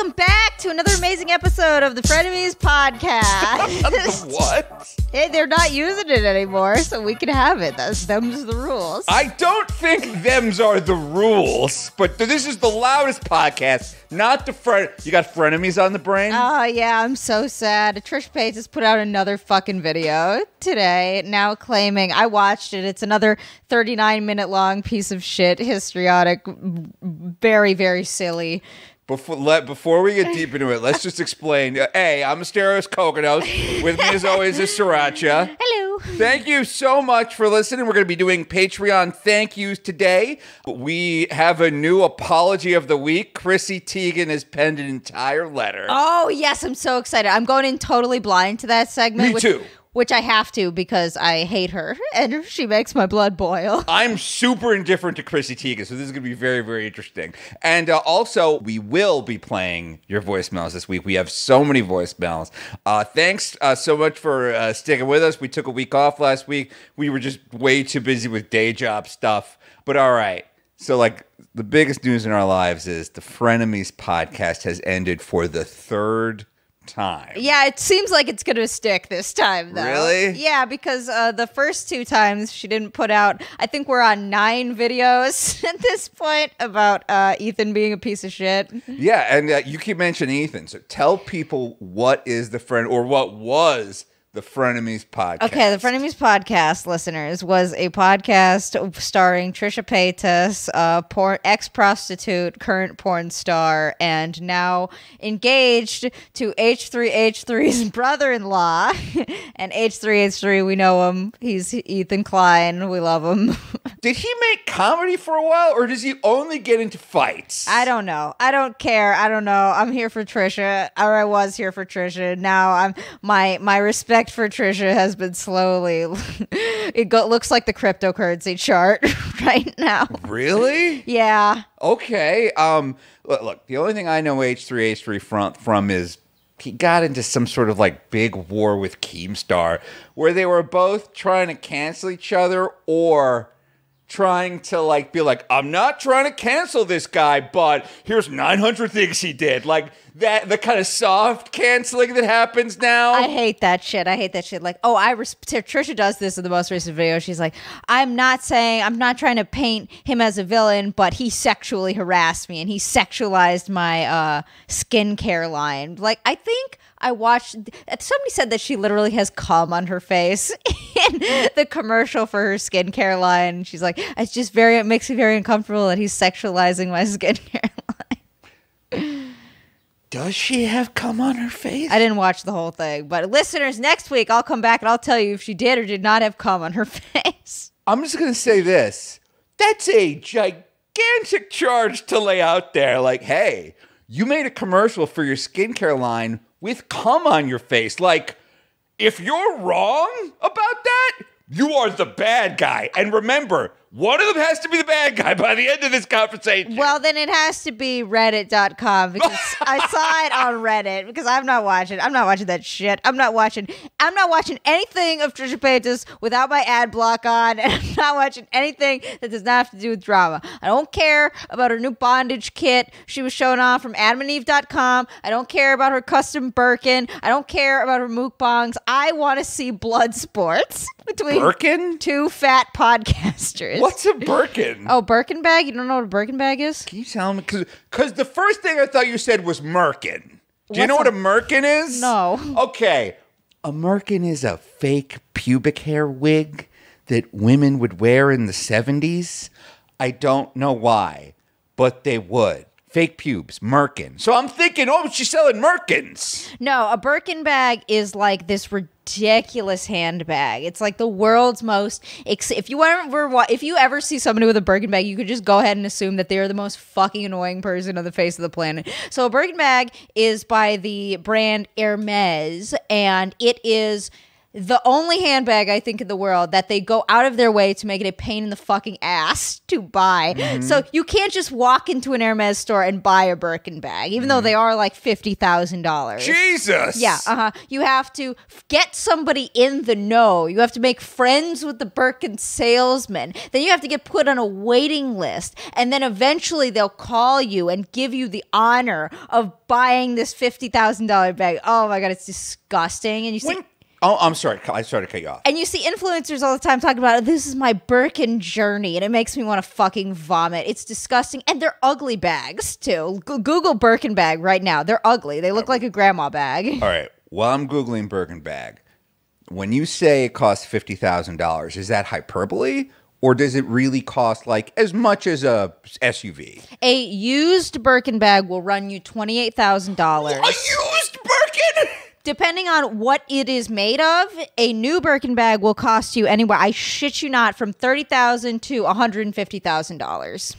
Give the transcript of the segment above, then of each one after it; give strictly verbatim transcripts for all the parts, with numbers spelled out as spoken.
Welcome back to another amazing episode of the Frenemies podcast. What? Hey, they're not using it anymore, so we can have it. That's them's the rules. I don't think them's are the rules, but this is the loudest podcast, not the fren. You got Frenemies on the brain? Oh, uh, yeah, I'm so sad. Trish Paytas put out another fucking video today, now claiming, I watched it, it's another thirty-nine minute long piece of shit, histrionic, very, very silly. Before, let, before we get deep into it, let's just explain. Hey, I'm Asterios Kokkinos. With me, as always, is Sriracha. Hello. Thank you so much for listening. We're going to be doing Patreon thank yous today. We have a new apology of the week. Chrissy Teigen has penned an entire letter. Oh, yes. I'm so excited. I'm going in totally blind to that segment. Me which, too. Which I have to because I hate her and she makes my blood boil. I'm super indifferent to Chrissy Teigen, so this is going to be very, very interesting. And uh, also, we will be playing your voicemails this week. We have so many voicemails. Uh, thanks uh, so much for uh, sticking with us. We took a week off last week. We were just way too busy with day job stuff. But all right. So, like, the biggest news in our lives is the Frenemies podcast has ended for the third time. Yeah, it seems like it's gonna stick this time though. Really? Yeah, because uh the first two times she didn't put out, I think we're on nine videos at this point about uh Ethan being a piece of shit. Yeah, and uh, you keep mentioning Ethan, so tell people what is the friend or what was the Frenemies podcast. Okay, the Frenemies podcast, listeners, was a podcast starring Trisha Paytas, uh, porn ex-prostitute, current porn star, and now engaged to H three H three's brother-in-law. And H three H three, we know him. He's Ethan Klein. We love him. Did he make comedy for a while, or does he only get into fights? I don't know. I don't care. I don't know. I'm here for Trisha, or I was here for Trisha. Now I'm my my respect for Trisha has been slowly. It go, looks like the cryptocurrency chart right now. Really? Yeah. Okay. Um. Look, look. The only thing I know H three H three from from is he got into some sort of like big war with Keemstar, where they were both trying to cancel each other or trying to like be like, I'm not trying to cancel this guy, but here's nine hundred things he did. Like that, the kind of soft canceling that happens now. I hate that shit. I hate that shit. Like, oh, I Trisha does this in the most recent video. She's like, I'm not saying, I'm not trying to paint him as a villain, but he sexually harassed me and he sexualized my uh, skincare line. Like, I think I watched, somebody said that she literally has cum on her face in the commercial for her skincare line. She's like, it's just very, it makes me very uncomfortable that he's sexualizing my skincare line. Does she have cum on her face? I didn't watch the whole thing, but listeners, next week I'll come back and I'll tell you if she did or did not have cum on her face. I'm just going to say this. That's a gigantic charge to lay out there. Like, hey, you made a commercial for your skincare line with cum on your face. Like, if you're wrong about that, you are the bad guy. And remember, one of them has to be the bad guy by the end of this conversation. Well, then it has to be reddit dot com because I saw it on Reddit because I'm not watching. I'm not watching that shit. I'm not watching. I'm not watching anything of Trisha Paytas without my ad block on. And I'm not watching anything that does not have to do with drama. I don't care about her new bondage kit she was showing off from adam and eve dot com. I don't care about her custom Birkin. I don't care about her mukbangs. I want to see blood sports between Birkin? two fat podcasters. What's a Birkin? Oh, Birkin bag? You don't know what a Birkin bag is? Can you tell me? Because the first thing I thought you said was merkin. Do What's you know a, what a merkin is? No. Okay. A merkin is a fake pubic hair wig that women would wear in the seventies. I don't know why, but they would. Fake pubes, merkin. So I'm thinking, oh, she's selling merkins. No, a Birkin bag is like this ridiculous handbag. It's like the world's most. Ex if you ever, if you ever see somebody with a Birkin bag, you could just go ahead and assume that they are the most fucking annoying person on the face of the planet. So a Birkin bag is by the brand Hermes, and it is the only handbag I think in the world that they go out of their way to make it a pain in the fucking ass to buy. Mm-hmm. So you can't just walk into an Hermes store and buy a Birkin bag, even mm-hmm. though they are like fifty thousand dollars. Jesus! Yeah, uh-huh. You have to get somebody in the know. You have to make friends with the Birkin salesman. Then you have to get put on a waiting list. And then eventually they'll call you and give you the honor of buying this fifty thousand dollar bag. Oh my God, it's disgusting. And you say... Oh, I'm sorry. I started to cut you off. And you see influencers all the time talking about, this is my Birkin journey, and it makes me want to fucking vomit. It's disgusting. And they're ugly bags, too. G Google Birkin bag right now. They're ugly. They look like a grandma bag. All right. While I'm Googling Birkin bag, when you say it costs fifty thousand dollars, is that hyperbole? Or does it really cost like as much as a S U V? A used Birkin bag will run you twenty-eight thousand dollars. A used Birkin? Depending on what it is made of, a new Birkin bag will cost you anywhere, I shit you not, from thirty thousand dollars to one hundred fifty thousand dollars.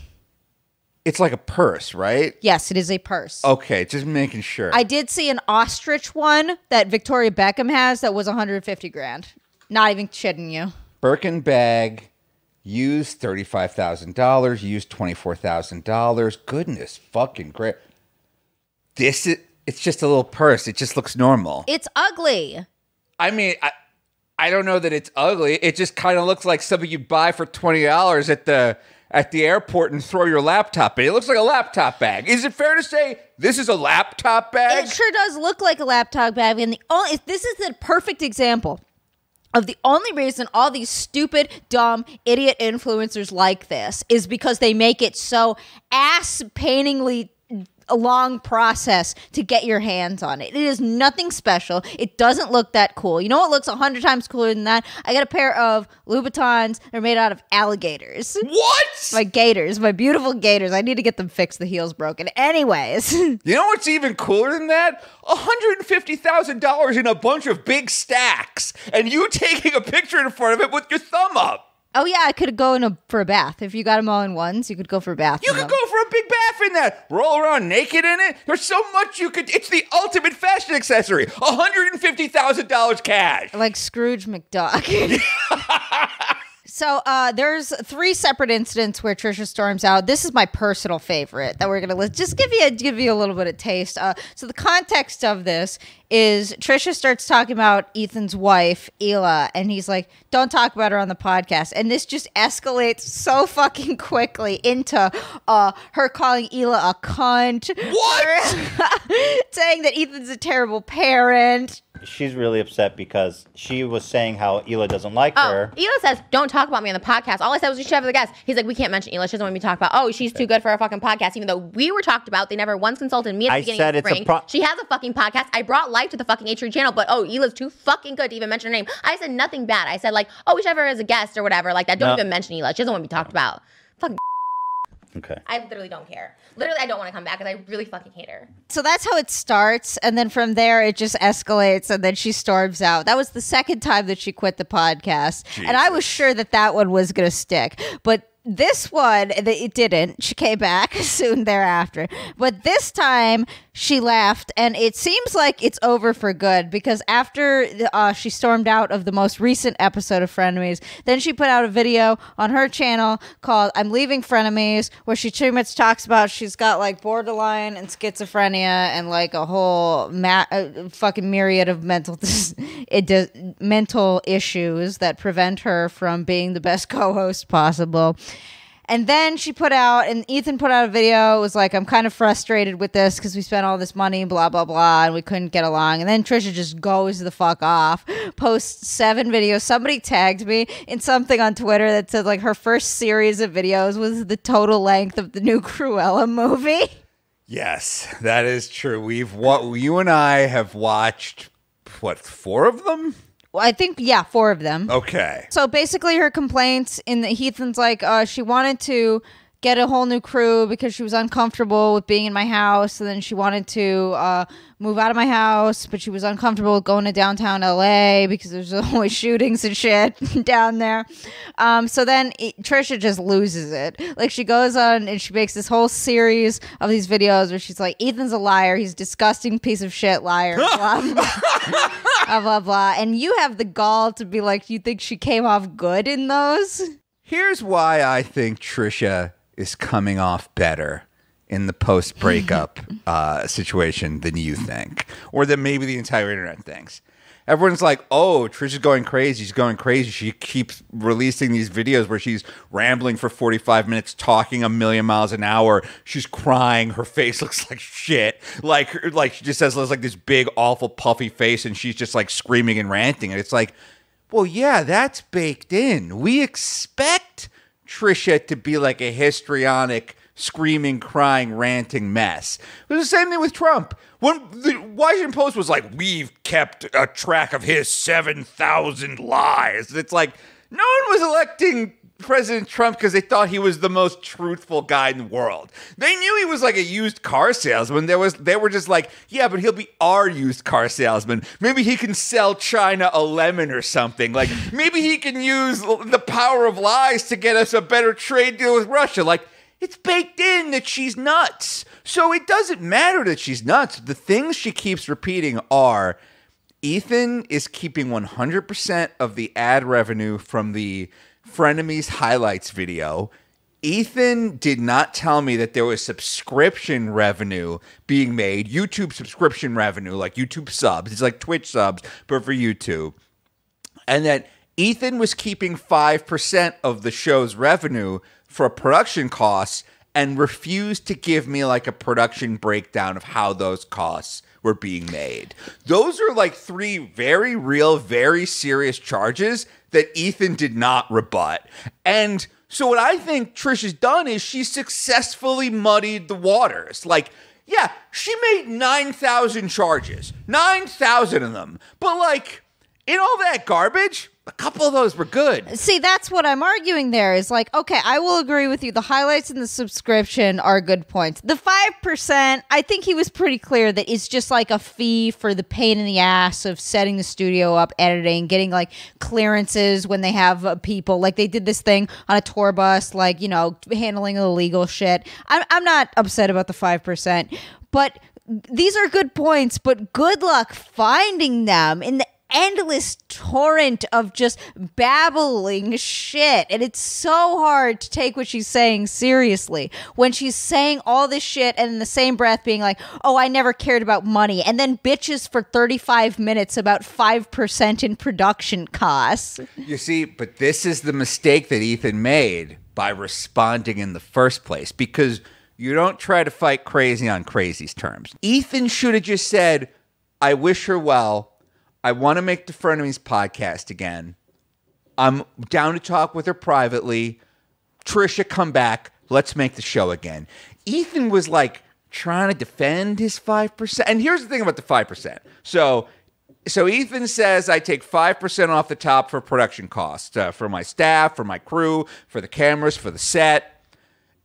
It's like a purse, right? Yes, it is a purse. Okay, just making sure. I did see an ostrich one that Victoria Beckham has that was one hundred fifty grand. Not even shitting you. Birkin bag, used thirty-five thousand dollars, used twenty-four thousand dollars. Goodness fucking great. This is... It's just a little purse. It just looks normal. It's ugly. I mean, I, I don't know that it's ugly. It just kind of looks like something you buy for twenty dollars at the at the airport and throw your laptop in. It looks like a laptop bag. Is it fair to say this is a laptop bag? It sure does look like a laptop bag. And the only, this is the perfect example of the only reason all these stupid, dumb, idiot influencers like this is because they make it so ass-painingly a long process to get your hands on it. It is nothing special. It doesn't look that cool. You know what looks a hundred times cooler than that? I got a pair of Louboutins. They're made out of alligators. What? My gators. My beautiful gators. I need to get them fixed. The heel's broken. Anyways. You know what's even cooler than that? one hundred fifty thousand dollars in a bunch of big stacks. And you taking a picture in front of it with your thumb up. Oh, yeah, I could go in a, for a bath. If you got them all in ones, you could go for a bath. You could go for a big bath in that. Roll around naked in it. There's so much you could. It's the ultimate fashion accessory. one hundred fifty thousand dollars cash. Like Scrooge McDuck. So uh, there's three separate incidents where Trisha storms out. This is my personal favorite that we're going to list. Just give you a, give you a little bit of taste. Uh, so the context of this is Trisha starts talking about Ethan's wife, Hila, and he's like, don't talk about her on the podcast. And this just escalates so fucking quickly into uh, her calling Hila a cunt. What? Saying that Ethan's a terrible parent. She's really upset because she was saying how Hila doesn't like oh, her. Hila says, don't talk about me on the podcast. All I said was you should have the guest. He's like, we can't mention Hila. She doesn't want me to talk about, oh, she's too good for our fucking podcast. Even though we were talked about, they never once consulted me at the I beginning said of the spring. It's a she has a fucking podcast. I brought life to the fucking H three channel, but oh, Hila's too fucking good to even mention her name. I said nothing bad. I said like, oh, we should have her as a guest or whatever like that. Don't no. even mention Hila. She doesn't want to be talked about. Fucking okay. I literally don't care. Literally, I don't want to come back because I really fucking hate her. So that's how it starts. And then from there, it just escalates. And then she storms out. That was the second time that she quit the podcast. Jesus. And I was sure that that one was going to stick. But this one, it didn't. She came back soon thereafter. But this time, she laughed. And it seems like it's over for good. Because after uh, she stormed out of the most recent episode of Frenemies, then she put out a video on her channel called I'm Leaving Frenemies, where she pretty much talks about she's got like borderline and schizophrenia and like a whole ma uh, fucking myriad of mental, it mental issues that prevent her from being the best co-host possible. And then she put out, and Ethan put out a video. It was like, I'm kind of frustrated with this because we spent all this money, blah, blah, blah, and we couldn't get along. And then Trisha just goes the fuck off, posts seven videos. Somebody tagged me in something on Twitter that said, like, her first series of videos was the total length of the new Cruella movie. Yes, that is true. We've what you and I have watched, what, four of them? Well, I think, yeah, four of them. Okay. So basically her complaints in the Ethan's like, uh, she wanted to get a whole new crew because she was uncomfortable with being in my house. And then she wanted to uh, move out of my house, but she was uncomfortable with going to downtown L A because there's always shootings and shit down there. Um, so then it, Trisha just loses it. Like, she goes on and she makes this whole series of these videos where she's like, Ethan's a liar. He's a disgusting piece of shit liar. blah, blah, blah, blah, blah. And you have the gall to be like, you think she came off good in those? Here's why I think Trisha is coming off better in the post-breakup uh, situation than you think, or that maybe the entire internet thinks. Everyone's like, oh, Trisha's going crazy. She's going crazy. She keeps releasing these videos where she's rambling for forty-five minutes, talking a million miles an hour. She's crying. Her face looks like shit. Like, like she just has like this big, awful, puffy face, and she's just like screaming and ranting. And it's like, well, yeah, that's baked in. We expect Trisha to be like a histrionic, screaming, crying, ranting mess. It was the same thing with Trump. When the Washington Post was like, we've kept a track of his seven thousand lies. And it's like, no one was electing President Trump because they thought he was the most truthful guy in the world. They knew he was like a used car salesman. There was, they were just like, yeah, but he'll be our used car salesman. Maybe he can sell China a lemon or something. Like, maybe he can use the power of lies to get us a better trade deal with Russia. Like, it's baked in that she's nuts. So it doesn't matter that she's nuts. The things she keeps repeating are, Ethan is keeping one hundred percent of the ad revenue from the Frenemies highlights video. Ethan did not tell me that there was subscription revenue being made, YouTube subscription revenue, like YouTube subs. It's like Twitch subs, but for YouTube. And that Ethan was keeping five percent of the show's revenue for production costs and refused to give me like a production breakdown of how those costs were being made. Those are like three very real, very serious charges that Ethan did not rebut. And so what I think Trish has done is she successfully muddied the waters. Like, yeah, she made nine thousand charges, nine thousand of them. But like, in all that garbage, a couple of those were good. See, that's what I'm arguing there is like, okay, I will agree with you. The highlights and the subscription are good points. The five percent, I think he was pretty clear that it's just like a fee for the pain in the ass of setting the studio up, editing, getting like clearances when they have uh, people. Like they did this thing on a tour bus, like, you know, handling illegal shit. I'm, I'm not upset about the five percent, but these are good points, but good luck finding them in the endless torrent of just babbling shit. And it's so hard to take what she's saying seriously when she's saying all this shit and in the same breath being like, oh, I never cared about money, and then bitches for thirty-five minutes about five percent in production costs. You see, but this is the mistake that Ethan made by responding in the first place, because you don't try to fight crazy on crazy's terms. Ethan should have just said, I wish her well. I want to make the Frenemies podcast again. I'm down to talk with her privately. Trisha, come back. Let's make the show again. Ethan was like trying to defend his five percent. And here's the thing about the five percent. So, so Ethan says, I take five percent off the top for production costs, uh, for my staff, for my crew, for the cameras, for the set.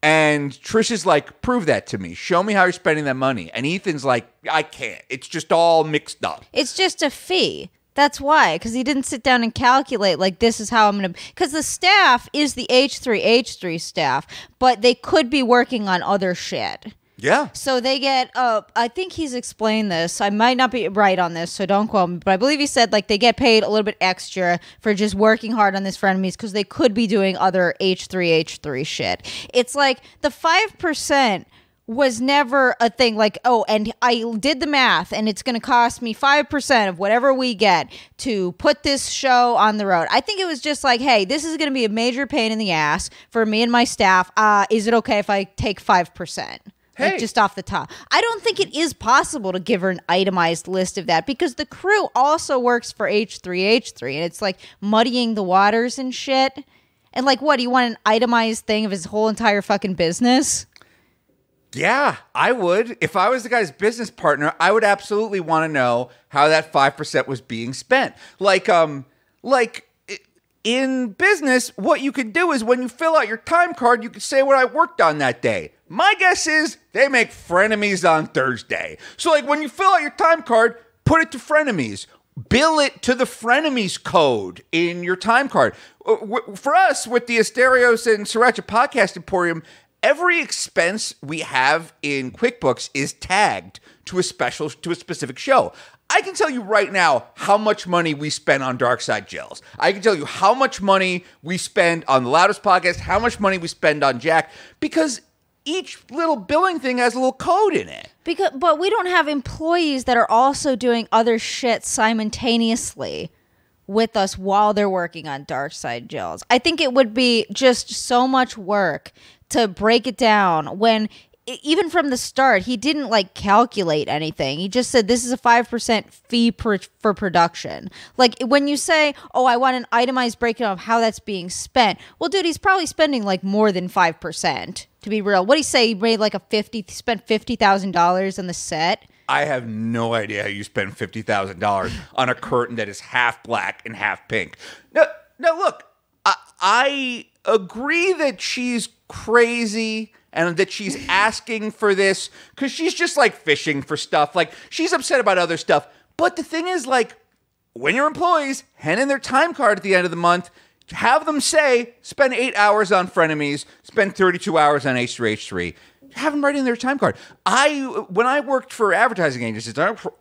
And Trish is like, prove that to me. Show me how you're spending that money. And Ethan's like, I can't. It's just all mixed up. It's just a fee. That's why, because he didn't sit down and calculate, like, this is how I'm going to... Because the staff is the H three H three staff, but they could be working on other shit. Yeah. So they get, uh, I think he's explained this. I might not be right on this, so don't quote me. But I believe he said, like, they get paid a little bit extra for just working hard on this Frenemies because they could be doing other H three H three shit. It's like the five percent was never a thing like, oh, and I did the math and it's going to cost me five percent of whatever we get to put this show on the road. I think it was just like, hey, this is going to be a major pain in the ass for me and my staff. Uh, is it okay if I take five percent? Hey. Like just off the top. I don't think it is possible to give her an itemized list of that because the crew also works for H three H three and it's like muddying the waters and shit. And like, what, do you want an itemized thing of his whole entire fucking business? Yeah, I would. If I was the guy's business partner, I would absolutely want to know how that five percent was being spent. Like, um, like... in business, what you could do is when you fill out your time card, you could say what I worked on that day. My guess is they make Frenemies on Thursday. So like when you fill out your time card, put it to Frenemies. Bill it to the Frenemies code in your time card. For us, with the Asterios and Sriracha Podcast Emporium, every expense we have in QuickBooks is tagged to a special, to a specific show. I can tell you right now how much money we spend on Dark Side Gels. I can tell you how much money we spend on the Loudest Podcast, how much money we spend on Jacked, because each little billing thing has a little code in it. Because, but we don't have employees that are also doing other shit simultaneously with us while they're working on Dark Side Gels. I think it would be just so much work to break it down when, even from the start, he didn't like calculate anything. He just said, this is a five percent fee per, for production. Like when you say, oh, I want an itemized breakdown of how that's being spent. Well, dude, he's probably spending like more than five percent to be real. What do you say? He made like a fifty, spent fifty thousand dollars on the set. I have no idea how you spend fifty thousand dollars on a curtain that is half black and half pink. No, no, look, I, I agree that she's crazy and that she's asking for this because she's just like fishing for stuff. Like she's upset about other stuff. But the thing is, like, when your employees hand in their time card at the end of the month, have them say, spend eight hours on Frenemies, spend thirty-two hours on H three H three. Have them write in their time card. I, when I worked for advertising agencies,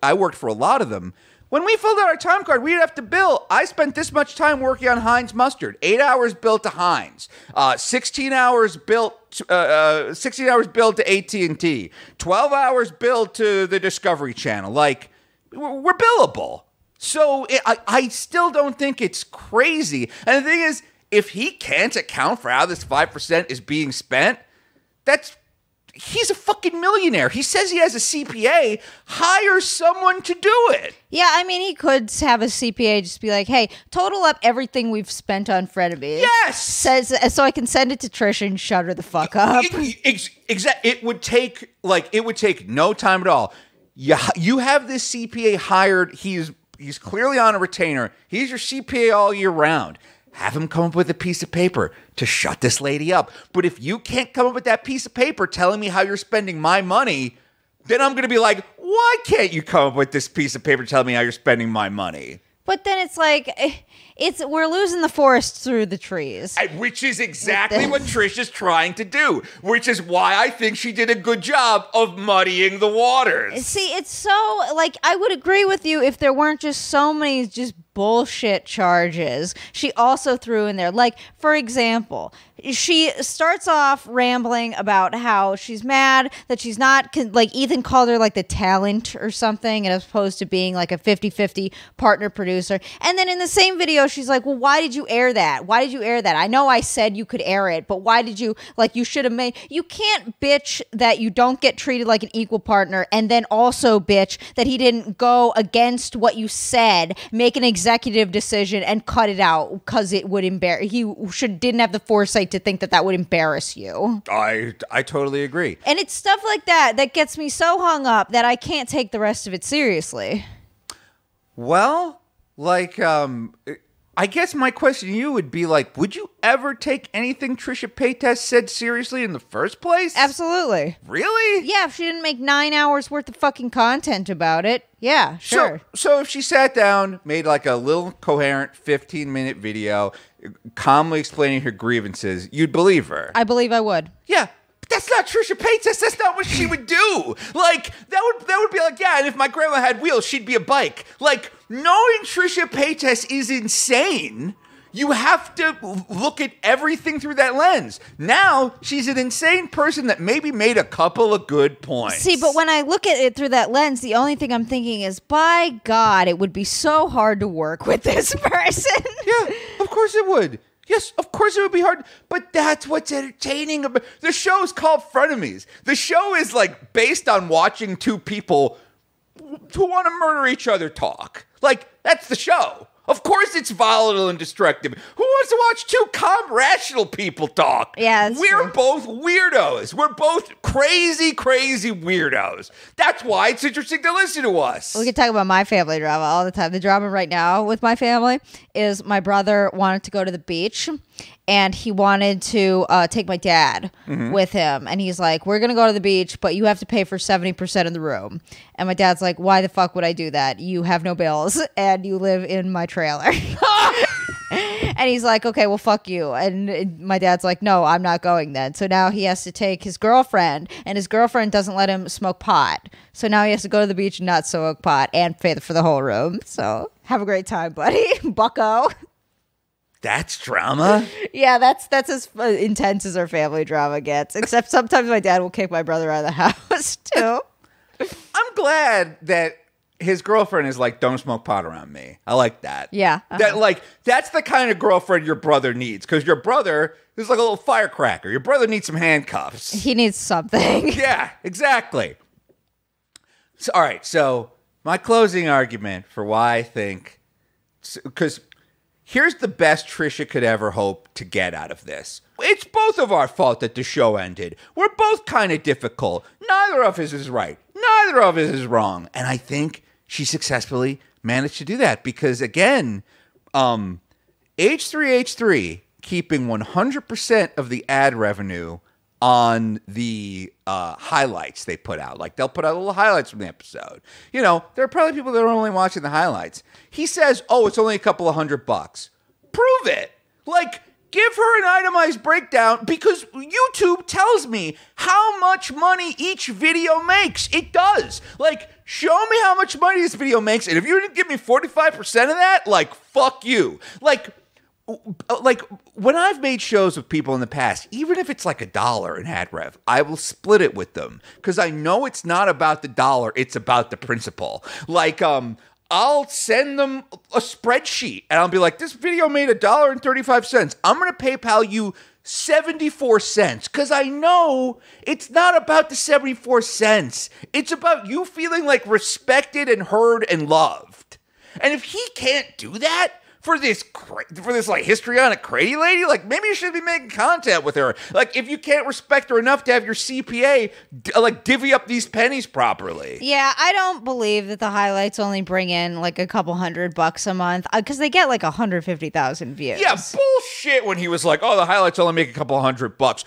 I worked for a lot of them. When we filled out our time card, we'd have to bill. I spent this much time working on Heinz mustard. Eight hours billed to Heinz. Uh, sixteen hours built. Uh, uh, sixteen hours billed to A T and T. Twelve hours billed to the Discovery Channel. Like, we're billable. So it, I, I still don't think it's crazy. And the thing is, if he can't account for how this five percent is being spent, that's. He's a fucking millionaire. He says he has a C P A. Hire someone to do it. Yeah, I mean, he could have a C P A just be like, hey, total up everything we've spent on Frenemies. Yes! Says, so I can send it to Trish and shut her the fuck up. It, it, exa it would take, like, it would take no time at all. You, you have this C P A hired. He's, he's clearly on a retainer. He's your C P A all year round. Have him come up with a piece of paper to shut this lady up. But if you can't come up with that piece of paper telling me how you're spending my money, then I'm going to be like, why can't you come up with this piece of paper telling me how you're spending my money? But then it's like, it's we're losing the forest through the trees. Which is exactly what Trish is trying to do, which is why I think she did a good job of muddying the waters. See, it's so, like, I would agree with you if there weren't just so many just bullshit charges she also threw in there. Like, for example, she starts off rambling about how she's mad that she's not, like, Ethan called her, like, the talent or something, as opposed to being, like, a fifty fifty partner producer. And then in the same video, she's like, well, why did you air that? Why did you air that? I know I said you could air it, but why did you, like, you should have made, you can't bitch that you don't get treated like an equal partner and then also bitch that he didn't go against what you said, make an example. Executive decision and cut it out because it would embarrass. He should didn't have the foresight to think that that would embarrass you. I I totally agree. And it's stuff like that that gets me so hung up that I can't take the rest of it seriously. Well, like, um, I guess my question to you would be like, would you ever take anything Trisha Paytas said seriously in the first place? Absolutely. Really? Yeah. If she didn't make nine hours worth of fucking content about it. Yeah, sure. So, so if she sat down, made like a little coherent fifteen minute video, calmly explaining her grievances, you'd believe her. I believe I would. Yeah. But that's not Trisha Paytas. That's not what she would do. Like, that would, that would be like, yeah, and if my grandma had wheels, she'd be a bike. Like, knowing Trisha Paytas is insane. You have to look at everything through that lens. Now, she's an insane person that maybe made a couple of good points. See, but when I look at it through that lens, the only thing I'm thinking is, by God, it would be so hard to work with this person. Yeah, of course it would. Yes, of course it would be hard, but that's what's entertaining. The show is called Frenemies. The show is, like, based on watching two people who want to murder each other talk. Like, that's the show. Of course it's volatile and destructive. Who wants to watch two calm, rational people talk? Yeah, We're true. both weirdos. We're both crazy, crazy weirdos. That's why it's interesting to listen to us. We can talk about my family drama all the time. The drama right now with my family is my brother wanted to go to the beach, and he wanted to uh, take my dad mm-hmm. with him. And he's like, we're going to go to the beach, but you have to pay for seventy percent of the room. And my dad's like, why the fuck would I do that? You have no bills, and you live in my trailer. And he's like, okay, well, fuck you. And my dad's like, no, I'm not going then. So now he has to take his girlfriend, and his girlfriend doesn't let him smoke pot. So now he has to go to the beach and not smoke pot and pay for the whole room. So have a great time, buddy. Bucko. That's drama? Yeah, that's that's as intense as our family drama gets. Except sometimes my dad will kick my brother out of the house, too. I'm glad that his girlfriend is like, don't smoke pot around me. I like that. Yeah. Uh-huh. That like that's the kind of girlfriend your brother needs. Because your brother is like a little firecracker. Your brother needs some handcuffs. He needs something. Yeah, exactly. So, all right, so my closing argument for why I think... Because... Here's the best Trisha could ever hope to get out of this. It's both of our fault that the show ended. We're both kind of difficult. Neither of us is right. Neither of us is wrong. And I think she successfully managed to do that because, again, um, H three H three keeping one hundred percent of the ad revenue on the uh, highlights they put out. Like, they'll put out little highlights from the episode. You know, there are probably people that are only watching the highlights. He says, oh, it's only a couple of hundred bucks. Prove it. Like, give her an itemized breakdown because YouTube tells me how much money each video makes. It does. Like, show me how much money this video makes, and if you didn't give me forty-five percent of that, like, fuck you. Like... Like, when I've made shows with people in the past, even if it's like a dollar in ad rev, I will split it with them because I know it's not about the dollar. It's about the principle. Like, um, I'll send them a spreadsheet and I'll be like, this video made a dollar and thirty-five cents. I'm going to PayPal you seventy-four cents because I know it's not about the seventy-four cents. It's about you feeling like respected and heard and loved. And if he can't do that, For this, for this like histrionic crazy lady, like maybe you should be making contact with her. Like if you can't respect her enough to have your C P A like divvy up these pennies properly. Yeah, I don't believe that the highlights only bring in like a couple hundred bucks a month because they get like a hundred fifty thousand views. Yeah, bullshit. When he was like, "Oh, the highlights only make a couple hundred bucks."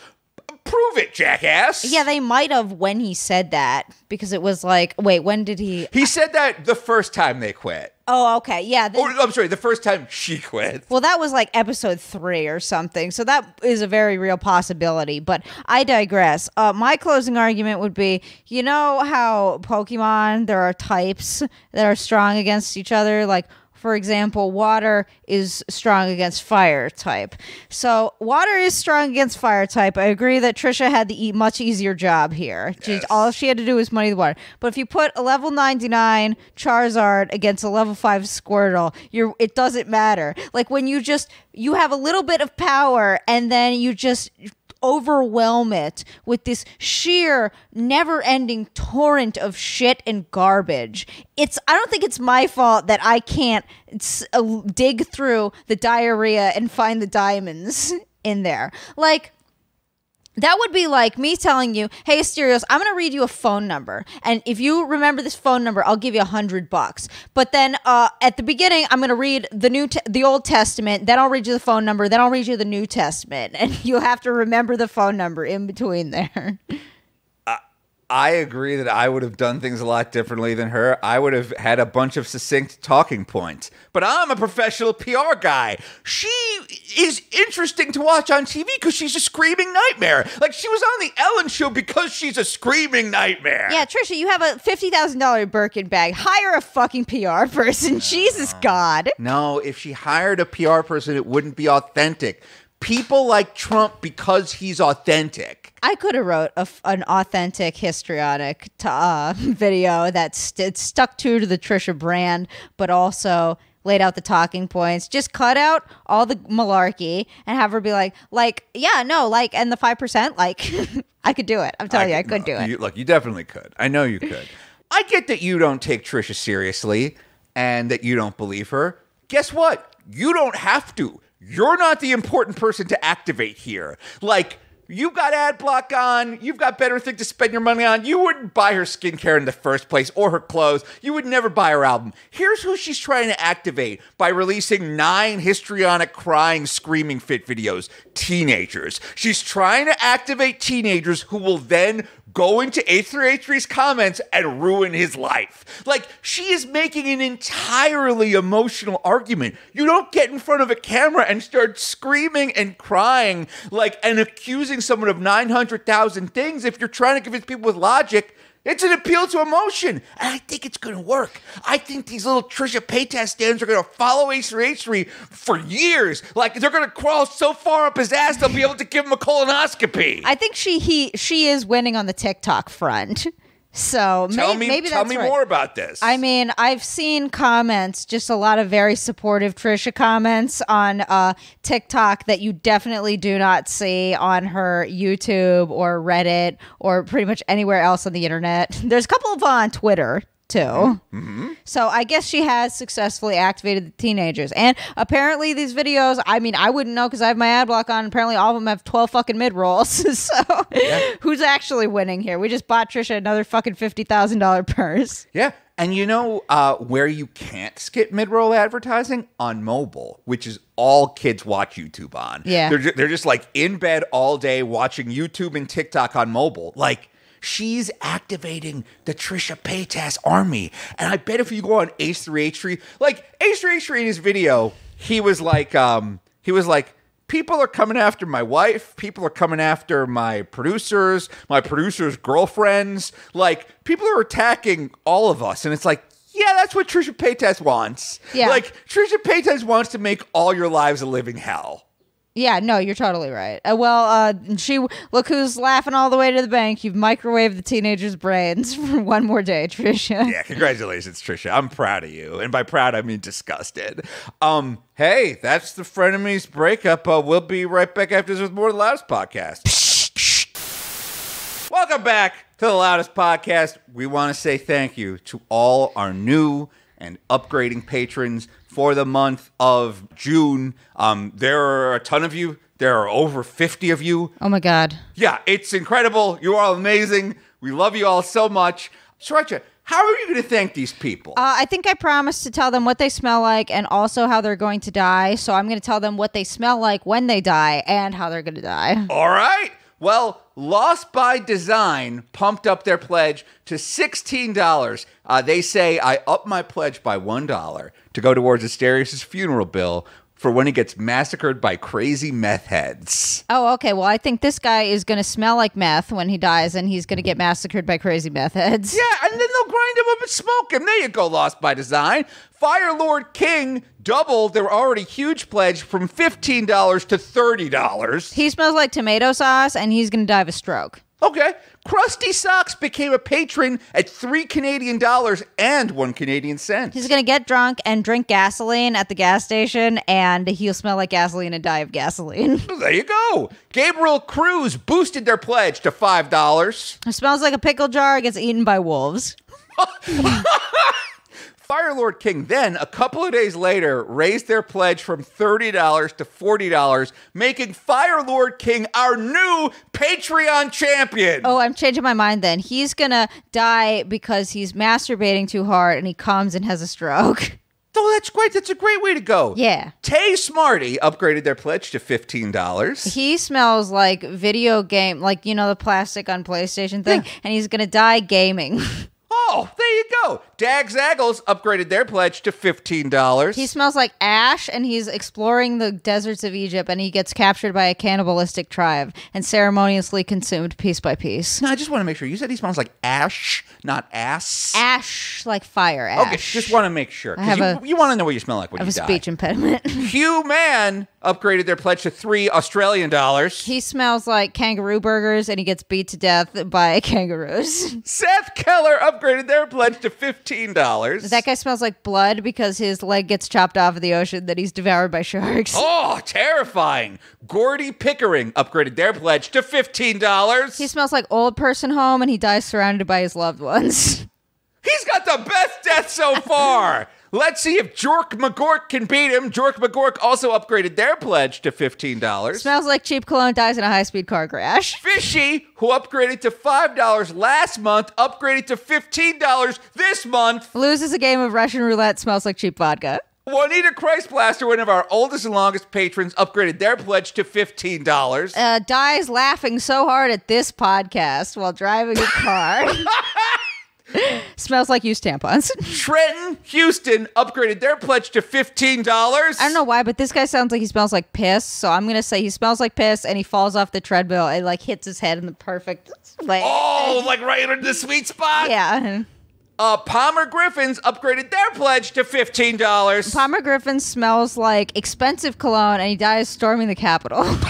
Prove it, jackass. Yeah, they might have when he said that because it was like, wait, when did he? He said that the first time they quit. Oh, okay, yeah. Or, I'm sorry, the first time she quit. Well, that was like episode three or something, so that is a very real possibility, but I digress. Uh, my closing argument would be, you know how Pokemon, there are types that are strong against each other, like, for example, water is strong against fire type. So water is strong against fire type. I agree that Trisha had the much easier job here. Yes. She, all she had to do was muddy the water. But if you put a level ninety-nine Charizard against a level five Squirtle, you're, it doesn't matter. Like when you just, you have a little bit of power and then you just... overwhelm it with this sheer never-ending torrent of shit and garbage. It's I don't think it's my fault that I can't uh, dig through the diarrhea and find the diamonds in there. Like, that would be like me telling you, hey, Asterios, I'm going to read you a phone number. And if you remember this phone number, I'll give you a hundred bucks. But then uh, at the beginning, I'm going to read the new, te the Old Testament. Then I'll read you the phone number. Then I'll read you the New Testament. And you'll have to remember the phone number in between there. I agree that I would have done things a lot differently than her. I would have had a bunch of succinct talking points. But I'm a professional P R guy. She is interesting to watch on T V because she's a screaming nightmare. Like, she was on the Ellen Show because she's a screaming nightmare. Yeah, Trisha, you have a fifty thousand dollar Birkin bag. Hire a fucking P R person. No. Jesus, God. No, if she hired a P R person, it wouldn't be authentic. People like Trump because he's authentic. I could have wrote a, an authentic histrionic uh, video that st stuck true to the Trisha brand, but also laid out the talking points. Just cut out all the malarkey and have her be like, like, yeah, no, like, and the five percent, like, I could do it. I'm telling I, you, I could no, do it. You, look, you definitely could. I know you could. I get that you don't take Trisha seriously and that you don't believe her. guess what? You don't have to. You're not the important person to activate here. Like, you've got ad block on. You've got better things to spend your money on. You wouldn't buy her skincare in the first place or her clothes. You would never buy her album. Here's who she's trying to activate by releasing nine histrionic crying, screaming fit videos. Teenagers. She's trying to activate teenagers who will then go into H three H three's comments and ruin his life. Like, she is making an entirely emotional argument. You don't get in front of a camera and start screaming and crying, like, and accusing someone of nine hundred thousand things if you're trying to convince people with logic. It's an appeal to emotion, and I think it's going to work. I think these little Trisha Paytas stands are going to follow H three H three for years. Like, they're going to crawl so far up his ass, they'll be able to give him a colonoscopy. I think she he she is winning on the TikTok front. So tell may, me, maybe tell that's me right. more about this. I mean, I've seen comments, just a lot of very supportive Trisha comments on uh, TikTok that you definitely do not see on her YouTube or Reddit or pretty much anywhere else on the internet. There's a couple of on Twitter too. Mm-hmm. So I guess she has successfully activated the teenagers. And apparently these videos, I mean, I wouldn't know because I have my ad block on. Apparently all of them have twelve fucking mid-rolls. So yeah. Who's actually winning here? We just bought Trisha another fucking fifty thousand dollar purse. Yeah. And you know uh, where you can't skip mid-roll advertising? On mobile, which is all kids watch YouTube on. Yeah. They're, ju they're just like in bed all day watching YouTube and TikTok on mobile. Like, she's activating the Trisha Paytas army. And I bet if you go on H three H three, like H three H three in his video, he was like, um, he was like, people are coming after my wife. People are coming after my producers, my producers' girlfriends. Like, people are attacking all of us. And it's like, yeah, that's what Trisha Paytas wants. Yeah. Like, Trisha Paytas wants to make all your lives a living hell. Yeah, no, you're totally right. Uh, well, uh, she look who's laughing all the way to the bank. You've microwaved the teenagers' brains for one more day, Trisha. Yeah, congratulations, Trisha. I'm proud of you. And by proud, I mean disgusted. Um, hey, that's the Frenemies breakup. Uh, we'll be right back after this with more Loudest Podcast. Welcome back to the Loudest Podcast. We want to say thank you to all our new and upgrading patrons for the month of June. Um, there are a ton of you. There are over fifty of you. Oh, my God. Yeah, it's incredible. You're all amazing. We love you all so much. Sriracha, how are you going to thank these people? Uh, I think I promised to tell them what they smell like and also how they're going to die. So I'm going to tell them what they smell like when they die and how they're going to die. All right. Well, Lost by Design pumped up their pledge to sixteen dollars. Uh, they say, I up my pledge by one dollar to go towards Asterios' funeral bill for when he gets massacred by crazy meth heads. Oh, okay. Well, I think this guy is going to smell like meth when he dies, and he's going to get massacred by crazy meth heads. Yeah, and then they'll grind him up and smoke him. There you go, Lost by Design. Firelord King doubled their already huge pledge from fifteen dollars to thirty dollars. He smells like tomato sauce, and he's going to die of a stroke. Okay. Krusty Socks became a patron at three Canadian dollars and one Canadian cent. He's going to get drunk and drink gasoline at the gas station, and he'll smell like gasoline and die of gasoline. There you go. Gabriel Cruz boosted their pledge to five dollars. It smells like a pickle jar, gets eaten by wolves. Firelord King then, a couple of days later, raised their pledge from thirty dollars to forty dollars, making Firelord King our new Patreon champion. Oh, I'm changing my mind then. He's going to die because he's masturbating too hard and he comes and has a stroke. Oh, that's great. That's a great way to go. Yeah. Tay Smarty upgraded their pledge to fifteen dollars. He smells like video game, like, you know, the plastic on PlayStation thing, yeah. And he's going to die gaming. Oh, there you go. Dag Zaggles upgraded their pledge to fifteen dollars. He smells like ash, and he's exploring the deserts of Egypt, and he gets captured by a cannibalistic tribe and ceremoniously consumed piece by piece. No, I just want to make sure. You said he smells like ash, not ass. Ash, like fire ash. Okay, just want to make sure. I have you, a, you want to know what you smell like when you die. I have a speech impediment. Hugh Mann upgraded their pledge to three Australian dollars. He smells like kangaroo burgers, and he gets beat to death by kangaroos. Seth Keller upgraded their pledge to fifteen dollars. That guy smells like blood because his leg gets chopped off of the ocean that he's devoured by sharks. Oh, terrifying. Gordy Pickering upgraded their pledge to fifteen dollars. He smells like old person home and he dies surrounded by his loved ones. He's got the best death so far. Let's see if Jork McGork can beat him. Jork McGork also upgraded their pledge to fifteen dollars. Smells like cheap cologne dies in a high-speed car crash. Fishy, who upgraded to five dollars last month, upgraded to fifteen dollars this month. Loses a game of Russian roulette. Smells like cheap vodka. Juanita Christblaster, one of our oldest and longest patrons, upgraded their pledge to fifteen dollars. Uh, dies laughing so hard at this podcast while driving a car. Smells like used tampons. Trenton Houston upgraded their pledge to fifteen dollars. I don't know why, but this guy sounds like he smells like piss, so I'm going to say he smells like piss, and he falls off the treadmill and, like, hits his head in the perfect way. Oh, like right under the sweet spot? Yeah. Uh, Palmer Griffins upgraded their pledge to fifteen dollars. Palmer Griffin smells like expensive cologne, and he dies storming the Capitol. No.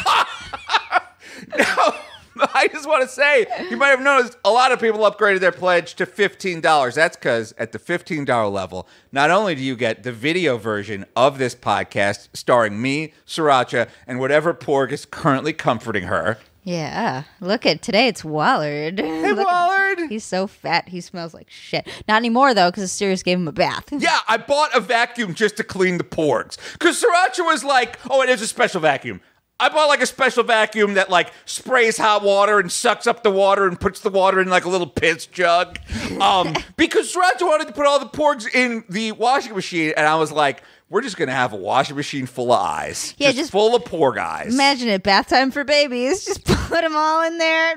I just want to say, you might have noticed a lot of people upgraded their pledge to fifteen dollars. That's because at the fifteen dollar level, not only do you get the video version of this podcast starring me, Sriracha, and whatever Porg is currently comforting her. Yeah. Look at today. It's Wallard. Hey, Look Wallard. At, he's so fat. He smells like shit. Not anymore, though, because Asterios gave him a bath. Yeah, I bought a vacuum just to clean the Porgs. Because Sriracha was like, oh, it is a special vacuum. I bought, like, a special vacuum that, like, sprays hot water and sucks up the water and puts the water in, like, a little piss jug. Um, because Sriracha wanted to put all the Porgs in the washing machine, and I was like, we're just going to have a washing machine full of eyes. Yeah, just, just full of Porg eyes. Imagine it. Bath time for babies. Just put them all in there.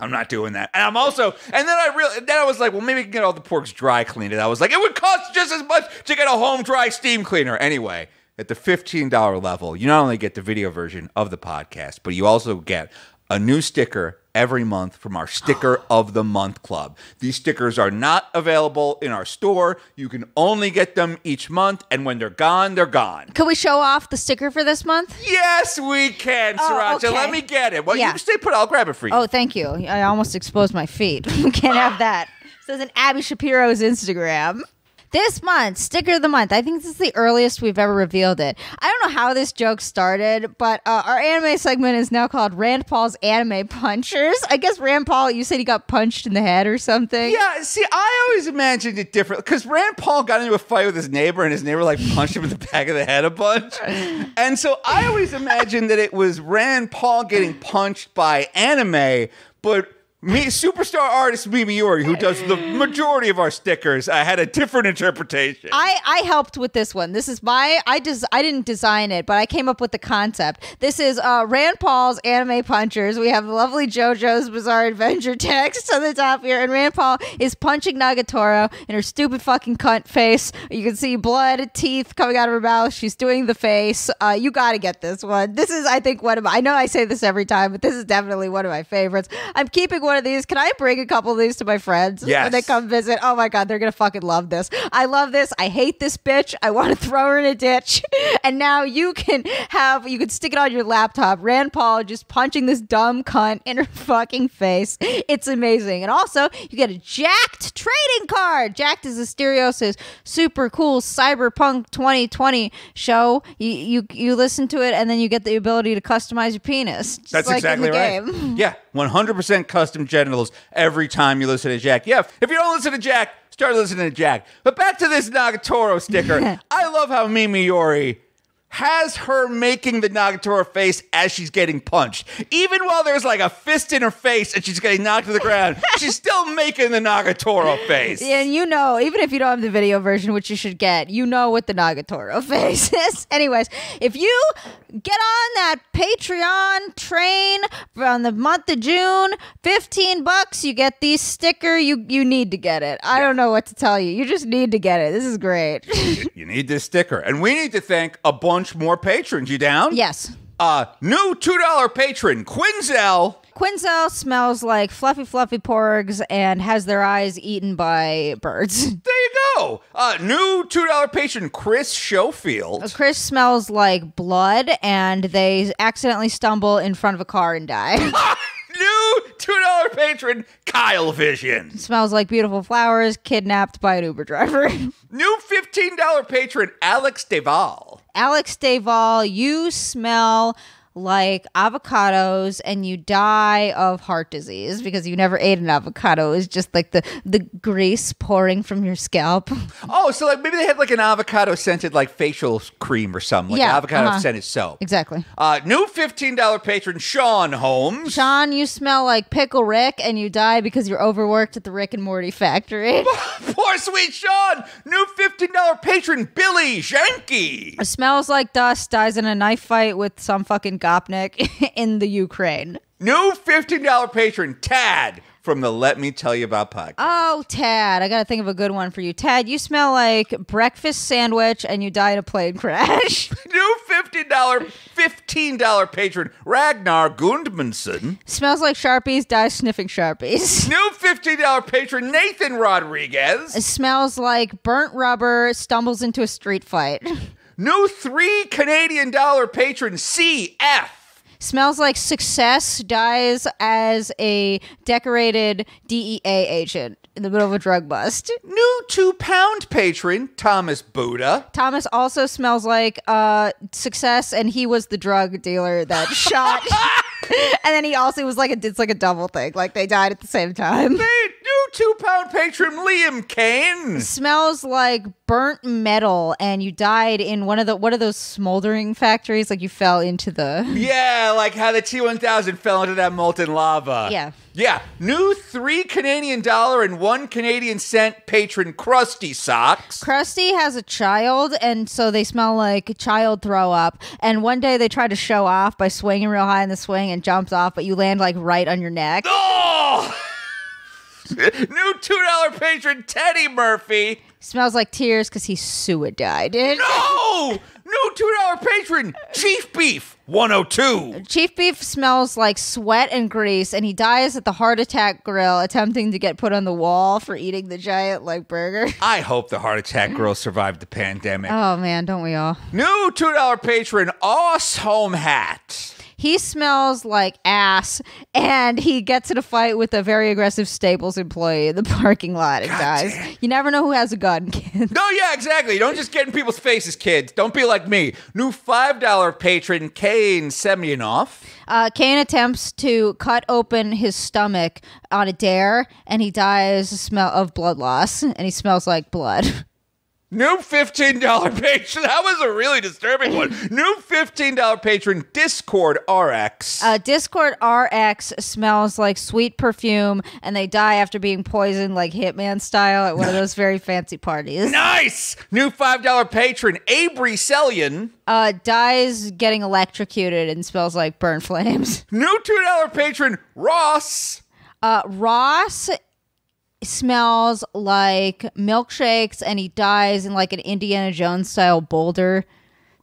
I'm not doing that. And I'm also, and then I real, then I was like, well, maybe we can get all the Porgs dry cleaned. And I was like, it would cost just as much to get a home dry steam cleaner. Anyway. At the fifteen dollar level, you not only get the video version of the podcast, but you also get a new sticker every month from our Sticker of the Month Club. These stickers are not available in our store. You can only get them each month, and when they're gone, they're gone. Can we show off the sticker for this month? Yes, we can, Sriracha. Oh, okay. Let me get it. Well, yeah. You stay put. I'll grab it for you. Oh, thank you. I almost exposed my feet. Can't have that. This is an Abby Shapiro's Instagram. This month, Sticker of the Month. I think this is the earliest we've ever revealed it. I don't know how this joke started, but uh, our anime segment is now called Rand Paul's Anime Punchers. I guess Rand Paul, you said he got punched in the head or something. Yeah, see, I always imagined it different. Because Rand Paul got into a fight with his neighbor, and his neighbor, like, punched him in the back of the head a bunch. And so I always imagined that it was Rand Paul getting punched by anime, but... Me, superstar artist Mimi Yori, who does the majority of our stickers, I had a different interpretation. I, I helped with this one. This is my, I des, I didn't design it, but I came up with the concept. This is uh, Rand Paul's Anime Punchers. We have lovely JoJo's Bizarre Adventure text on the top here, and Rand Paul is punching Nagatoro in her stupid fucking cunt face. You can see blood, teeth coming out of her mouth. She's doing the face. Uh, you gotta get this one. This is, I think, one of my, I know I say this every time, but this is definitely one of my favorites. I'm keeping one of these. Can I bring a couple of these to my friends yes. when they come visit? Oh my god, they're gonna fucking love this. I love this. I hate this bitch. I want to throw her in a ditch. And now you can have you can stick it on your laptop. Rand Paul just punching this dumb cunt in her fucking face. It's amazing. And also you get a Jacked trading card. Jacked is Asterios' super cool cyberpunk twenty twenty show. You you you listen to it and then you get the ability to customize your penis. Just That's like exactly in the right. Game. Yeah, one hundred percent custom genitals every time you listen to Jack. Yeah, if you don't listen to Jack, start listening to Jack. But back to this Nagatoro sticker. I love how Mimi Yori has her making the Nagatoro face as she's getting punched. Even while there's like a fist in her face and she's getting knocked to the ground, she's still making the Nagatoro face. And you know, even if you don't have the video version, which you should get, you know what the Nagatoro face is. Anyways, if you get on that Patreon train from the month of June, fifteen bucks, you get these sticker. You, you need to get it. I yeah. don't know what to tell you. You just need to get it. This is great. you, you need this sticker. And we need to thank a bunch more patrons. You down? Yes. Uh, new two dollar patron, Quinzel. Quinzel smells like fluffy, fluffy porgs and has their eyes eaten by birds. There you go. Uh, new two dollar patron, Chris Schofield. Chris smells like blood and they accidentally stumble in front of a car and die. New two dollar patron, Kyle Vision. Smells like beautiful flowers kidnapped by an Uber driver. New fifteen dollar patron, Alex Deval. Alex Deval, you smell like avocados and you die of heart disease because you never ate an avocado. It's just like the the grease pouring from your scalp. Oh, so like maybe they had like an avocado scented like facial cream or something. Like yeah, avocado uh-huh. scented soap. Exactly. Uh, new fifteen dollar patron, Sean Holmes. Sean, you smell like Pickle Rick and you die because you're overworked at the Rick and Morty factory. Poor sweet Sean. New fifteen dollar patron, Billy Janke. Smells like dust, dies in a knife fight with some fucking Gopnik in the Ukraine. New fifteen dollar patron, Tad, from the Let Me Tell You About podcast. Oh, Tad, I gotta think of a good one for you. Tad, you smell like breakfast sandwich and you die in a plane crash. New fifteen dollar patron, Ragnar Gundmanson. Smells like Sharpies, dies sniffing Sharpies. New fifteen dollar patron, Nathan Rodriguez. It smells like burnt rubber, stumbles into a street fight. New three Canadian dollar patron, C F. Smells like success, dies as a decorated D E A agent in the middle of a drug bust. New two pound patron, Thomas Buddha. Thomas also smells like uh, success, and he was the drug dealer that shot. And then he also was like, a, it's like a double thing. Like they died at the same time. They two pound patron, Liam Kane. Smells like burnt metal and you died in one of the what are those smoldering factories, like you fell into the yeah like how the T one thousand fell into that molten lava. Yeah. Yeah. New three Canadian dollar and one Canadian cent patron, Krusty Socks. Krusty has a child, and so they smell like child throw up. And one day they try to show off by swinging real high in the swing and jumps off, but you land like right on your neck. Oh! New two dollar patron, Teddy Murphy. Smells like tears because he suicide died. No! New two dollar patron, Chief Beef one oh two. Chief Beef smells like sweat and grease, and he dies at the Heart Attack Grill attempting to get put on the wall for eating the giant like burger. I hope the Heart Attack Grill survived the pandemic. Oh, man, don't we all? New two dollar patron, Aus Home Hat. He smells like ass, and he gets in a fight with a very aggressive Staples employee in the parking lot and God dies. Damn. You never know who has a gun, kids. No, yeah, exactly. Don't just get in people's faces, kids. Don't be like me. New five dollar patron, Kane Semyonov. Uh, Kane attempts to cut open his stomach on a dare, and he dies a smell of blood loss, and he smells like blood. New fifteen dollar patron. That was a really disturbing one. New fifteen dollar patron, Discord R X. Uh, Discord R X smells like sweet perfume, and they die after being poisoned like Hitman style at one of those very fancy parties. Nice! New five dollar patron, Avery Sellian. Uh, dies getting electrocuted and smells like burnt flames. New two dollar patron, Ross. Uh, Ross smells like milkshakes, and he dies in like an Indiana Jones style boulder.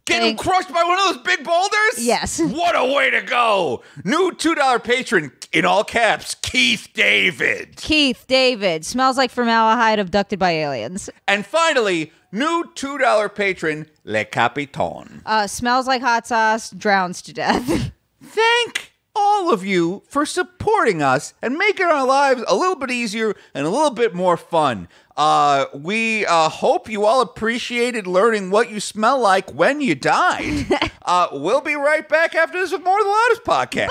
Getting crushed by one of those big boulders? Yes. What a way to go. New two dollar patron, in all caps, Keith David. Keith David smells like formaldehyde abducted by aliens. And finally, new two dollar patron, Le Capitan. Uh, smells like hot sauce, drowns to death. Thank all of you for supporting us and making our lives a little bit easier and a little bit more fun. Uh, we uh, hope you all appreciated learning what you smell like when you died. uh, we'll be right back after this with more of the Loudest Podcast.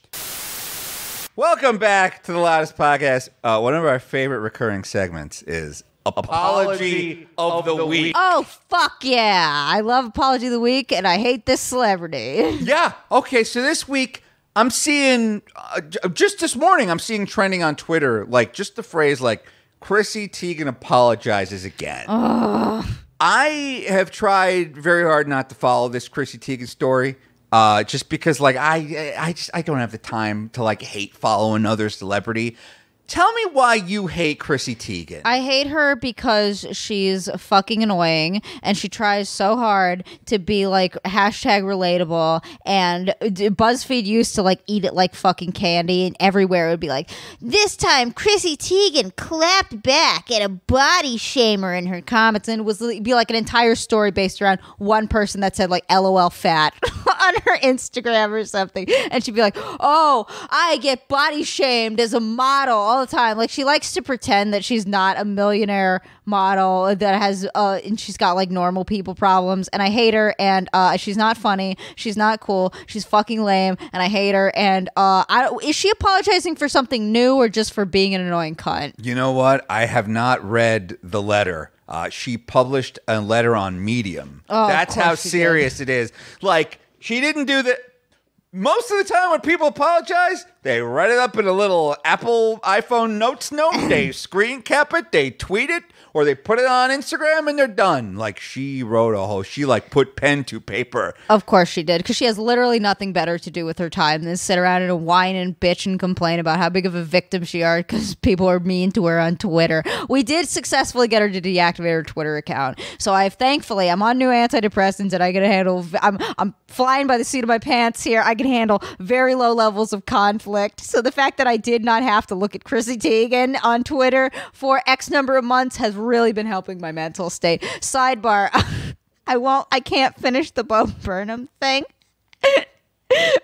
Bye! Welcome back to the Loudest Podcast. Uh, one of our favorite recurring segments is Apology, Apology of the, of the week. week. Oh, fuck yeah. I love Apology of the Week, and I hate this celebrity. Yeah. Okay, so this week, I'm seeing, uh, just this morning, I'm seeing trending on Twitter, like, just the phrase, like, Chrissy Teigen apologizes again. Ugh. I have tried very hard not to follow this Chrissy Teigen story, uh, just because, like, I, I just, I don't have the time to, like, hate follow another celebrity. Tell me why you hate Chrissy Teigen. I hate her because she's fucking annoying, and she tries so hard to be like hashtag relatable, and BuzzFeed used to like eat it like fucking candy, and everywhere it would be like, this time Chrissy Teigen clapped back at a body shamer in her comments, and it was it'd be like an entire story based around one person that said like LOL fat on her Instagram or something, and she'd be like, oh, I get body shamed as a model. all the time. Like, she likes to pretend that she's not a millionaire model that has uh and she's got like normal people problems, and I hate her, and uh she's not funny, she's not cool, she's fucking lame, and I hate her. And uh I is she apologizing for something new or just for being an annoying cunt? You know what, I have not read the letter. Uh she published a letter on Medium. Oh, that's how serious did. It is. Like, she didn't do that. Most of the time when people apologize, they write it up in a little Apple iPhone notes note, they screen cap it, they tweet it, or they put it on Instagram, and they're done. Like, she wrote a whole, she like put pen to paper. Of course she did, because she has literally nothing better to do with her time than sit around and whine and bitch and complain about how big of a victim she are because people are mean to her on Twitter. We did successfully get her to deactivate her Twitter account. So I've thankfully, I'm on new antidepressants, and I can handle, I'm, I'm flying by the seat of my pants here. I can handle very low levels of conflict. So the fact that I did not have to look at Chrissy Teigen on Twitter for X number of months has really been helping my mental state. Sidebar, I won't, I can't finish the Bo Burnham thing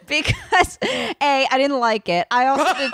because A, I didn't like it. I also did.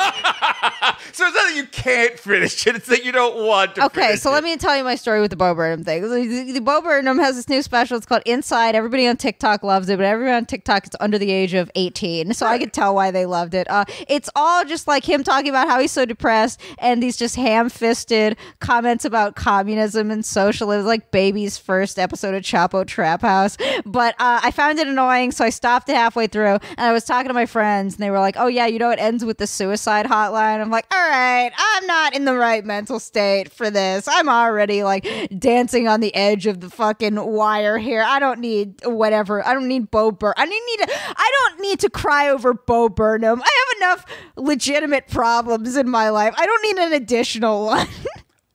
So it's not that you can't finish it, it's that you don't want to okay, finish it. Okay, so let me tell you my story with the Bo Burnham thing. The, the Bo Burnham has this new special, it's called Inside. Everybody on TikTok loves it, but everyone on TikTok is under the age of eighteen, so right. I could tell why they loved it. Uh, it's all just like him talking about how he's so depressed and these just ham-fisted comments about communism and socialism, like Baby's first episode of Chapo Trap House. But uh, I found it annoying, so I stopped it halfway through. And I was talking to my friends, and they were like, oh, yeah, you know, it ends with the suicide hotline. I'm like, all right, I'm not in the right mental state for this. I'm already, like, dancing on the edge of the fucking wire here. I don't need whatever. I don't need Bo Burnham. I don't need, to, I don't need to cry over Bo Burnham. I have enough legitimate problems in my life. I don't need an additional one.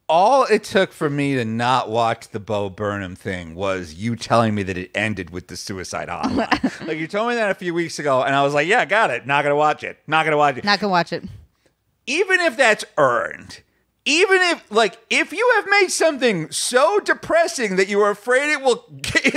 All it took for me to not watch the Bo Burnham thing was you telling me that it ended with the suicide hotline. Like, you told me that a few weeks ago, and I was like, yeah, got it. Not going to watch it. Not going to watch it. Not going to watch it. Even if that's earned, even if, like, if you have made something so depressing that you are afraid it will,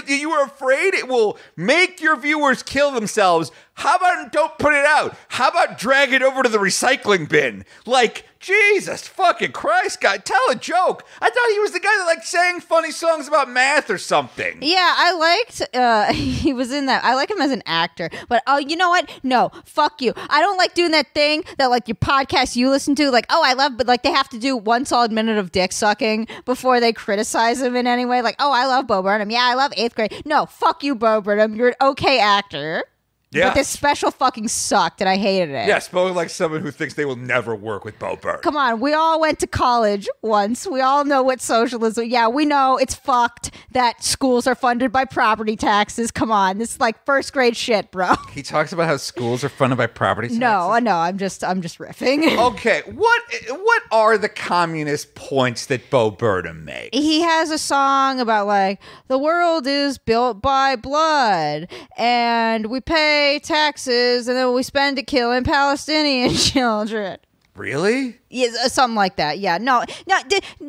you are afraid it will make your viewers kill themselves, how about don't put it out? How about drag it over to the recycling bin? Like, Jesus fucking Christ, God, tell a joke. I thought he was the guy that, like, sang funny songs about math or something. Yeah, I liked, uh, he was in that. I like him as an actor, but, oh, you know what? No, fuck you. I don't like doing that thing that, like, your podcast you listen to, like, oh, I love, but, like, they have to do one solid minute of dick sucking before they criticize him in any way. Like, oh, I love Bo Burnham. Yeah, I love eighth grade. No, fuck you, Bo Burnham. You're an okay actor. Yeah. But this special fucking sucked, and I hated it. Yeah, spoken like someone who thinks they will never work with Bo Burnham. Come on, we all went to college once. We all know what socialism. Yeah, we know it's fucked that schools are funded by property taxes. Come on, this is like first grade shit, bro. He talks about how schools are funded by property taxes. No, no, I'm just, I'm just riffing. Okay, what, what are the communist points that Bo Burnham made? He has a song about, like, the world is built by blood, and we pay taxes, and then we spend it killing Palestinian children. Really? Yeah, something like that. Yeah, no, no,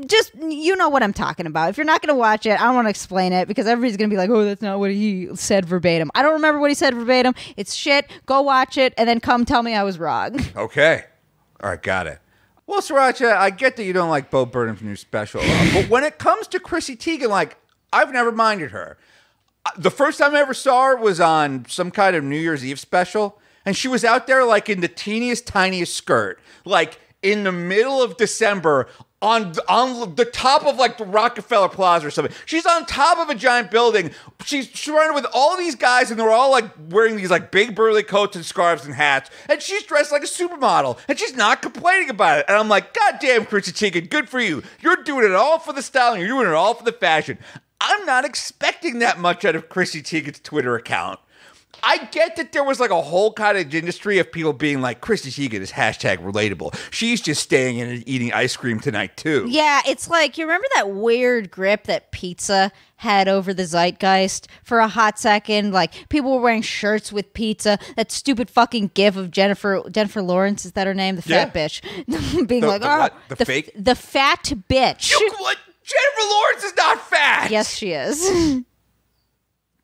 just, you know what I'm talking about. If you're not going to watch it, I don't want to explain it because everybody's going to be like, oh, that's not what he said verbatim. I don't remember what he said verbatim. It's shit. Go watch it and then come tell me I was wrong. Okay. All right, got it. Well, Sriracha, I get that you don't like Bo Burnham's new special, uh, but when it comes to Chrissy Teigen, like, I've never minded her. The first time I ever saw her was on some kind of New Year's Eve special, and she was out there, like, in the teeniest, tiniest skirt, like, in the middle of December, on, on the top of, like, the Rockefeller Plaza or something. She's on top of a giant building. She's surrounded with all these guys, and they're all, like, wearing these, like, big burly coats and scarves and hats, and she's dressed like a supermodel, and she's not complaining about it. And I'm like, God damn, Chrissy Teigen, good for you. You're doing it all for the style, and you're doing it all for the fashion. I'm not expecting that much out of Chrissy Teigen's Twitter account. I get that there was, like, a whole kind of industry of people being like, Chrissy Teigen is hashtag relatable. She's just staying in and eating ice cream tonight, too. Yeah, it's like, you remember that weird grip that pizza had over the zeitgeist for a hot second? Like, people were wearing shirts with pizza. That stupid fucking gif of Jennifer Jennifer Lawrence, is that her name? The fat yeah. bitch. Being the, like, the, oh. What? The, the fake? The fat bitch. You, what? Jennifer Lawrence is not fat. Yes, she is.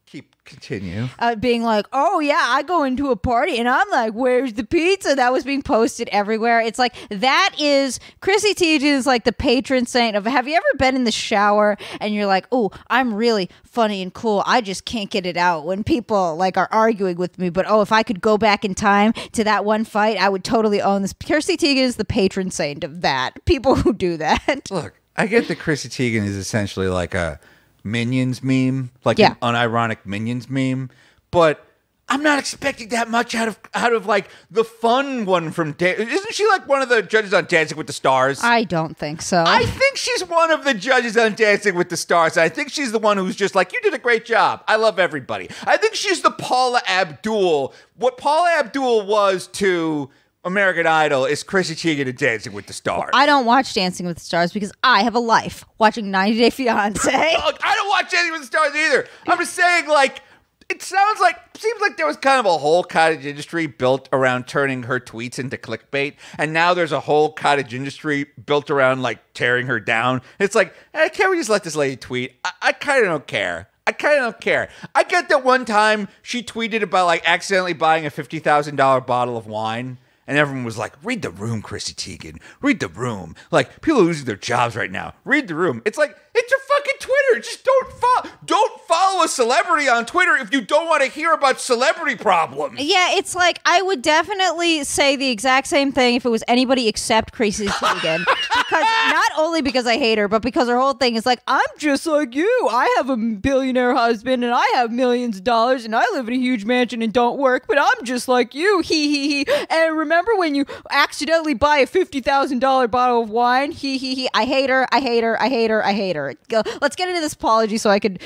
Keep Continue. Uh, being like, oh yeah, I go into a party and I'm like, where's the pizza? That was being posted everywhere. It's like, that is, Chrissy Teigen is like the patron saint of, have you ever been in the shower and you're like, oh, I'm really funny and cool. I just can't get it out when people like are arguing with me. But oh, if I could go back in time to that one fight, I would totally own this. Chrissy Teigen is the patron saint of that. People who do that. Look, I get that Chrissy Teigen is essentially like a Minions meme, like yeah. an unironic Minions meme, but I'm not expecting that much out of out of like the fun one from Dan. Isn't she like one of the judges on Dancing with the Stars? I don't think so. I think she's one of the judges on Dancing with the Stars. I think she's the one who's just like, you did a great job. I love everybody. I think she's the Paula Abdul. What Paula Abdul was to American Idol is Chrissy Teigen and Dancing with the Stars. I don't watch Dancing with the Stars because I have a life watching ninety day fiance. I don't watch Dancing with the Stars either. I'm just saying, like, it sounds like, seems like there was kind of a whole cottage industry built around turning her tweets into clickbait. And now there's a whole cottage industry built around, like, tearing her down. It's like, hey, can't we just let this lady tweet? I, I kind of don't care. I kind of don't care. I get that one time she tweeted about, like, accidentally buying a fifty thousand dollar bottle of wine. And everyone was like, read the room, Chrissy Teigen. Read the room. Like, people are losing their jobs right now. Read the room. It's like, it's your fucking Twitter. Just don't follow, don't follow a celebrity on Twitter if you don't want to hear about celebrity problems. Yeah, it's like, I would definitely say the exact same thing if it was anybody except Chrissy Teigen. Because not only because I hate her, but because her whole thing is like, I'm just like you. I have a billionaire husband and I have millions of dollars and I live in a huge mansion and don't work, but I'm just like you. He, he, he. And remember, Remember when you accidentally buy a fifty thousand dollar bottle of wine? He, he, he. I hate her. I hate her. I hate her. I hate her. Go, let's get into this apology so I could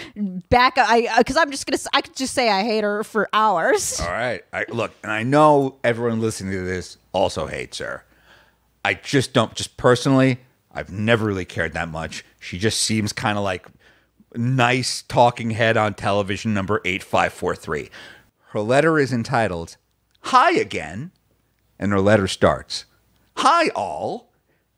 back up. I, because I'm just going to, I could just say I hate her for hours. All right. I, look, and I know everyone listening to this also hates her. I just don't, just personally, I've never really cared that much. She just seems kind of like nice talking head on television number eight five four three. Her letter is entitled, Hi Again. And her letter starts, Hi all,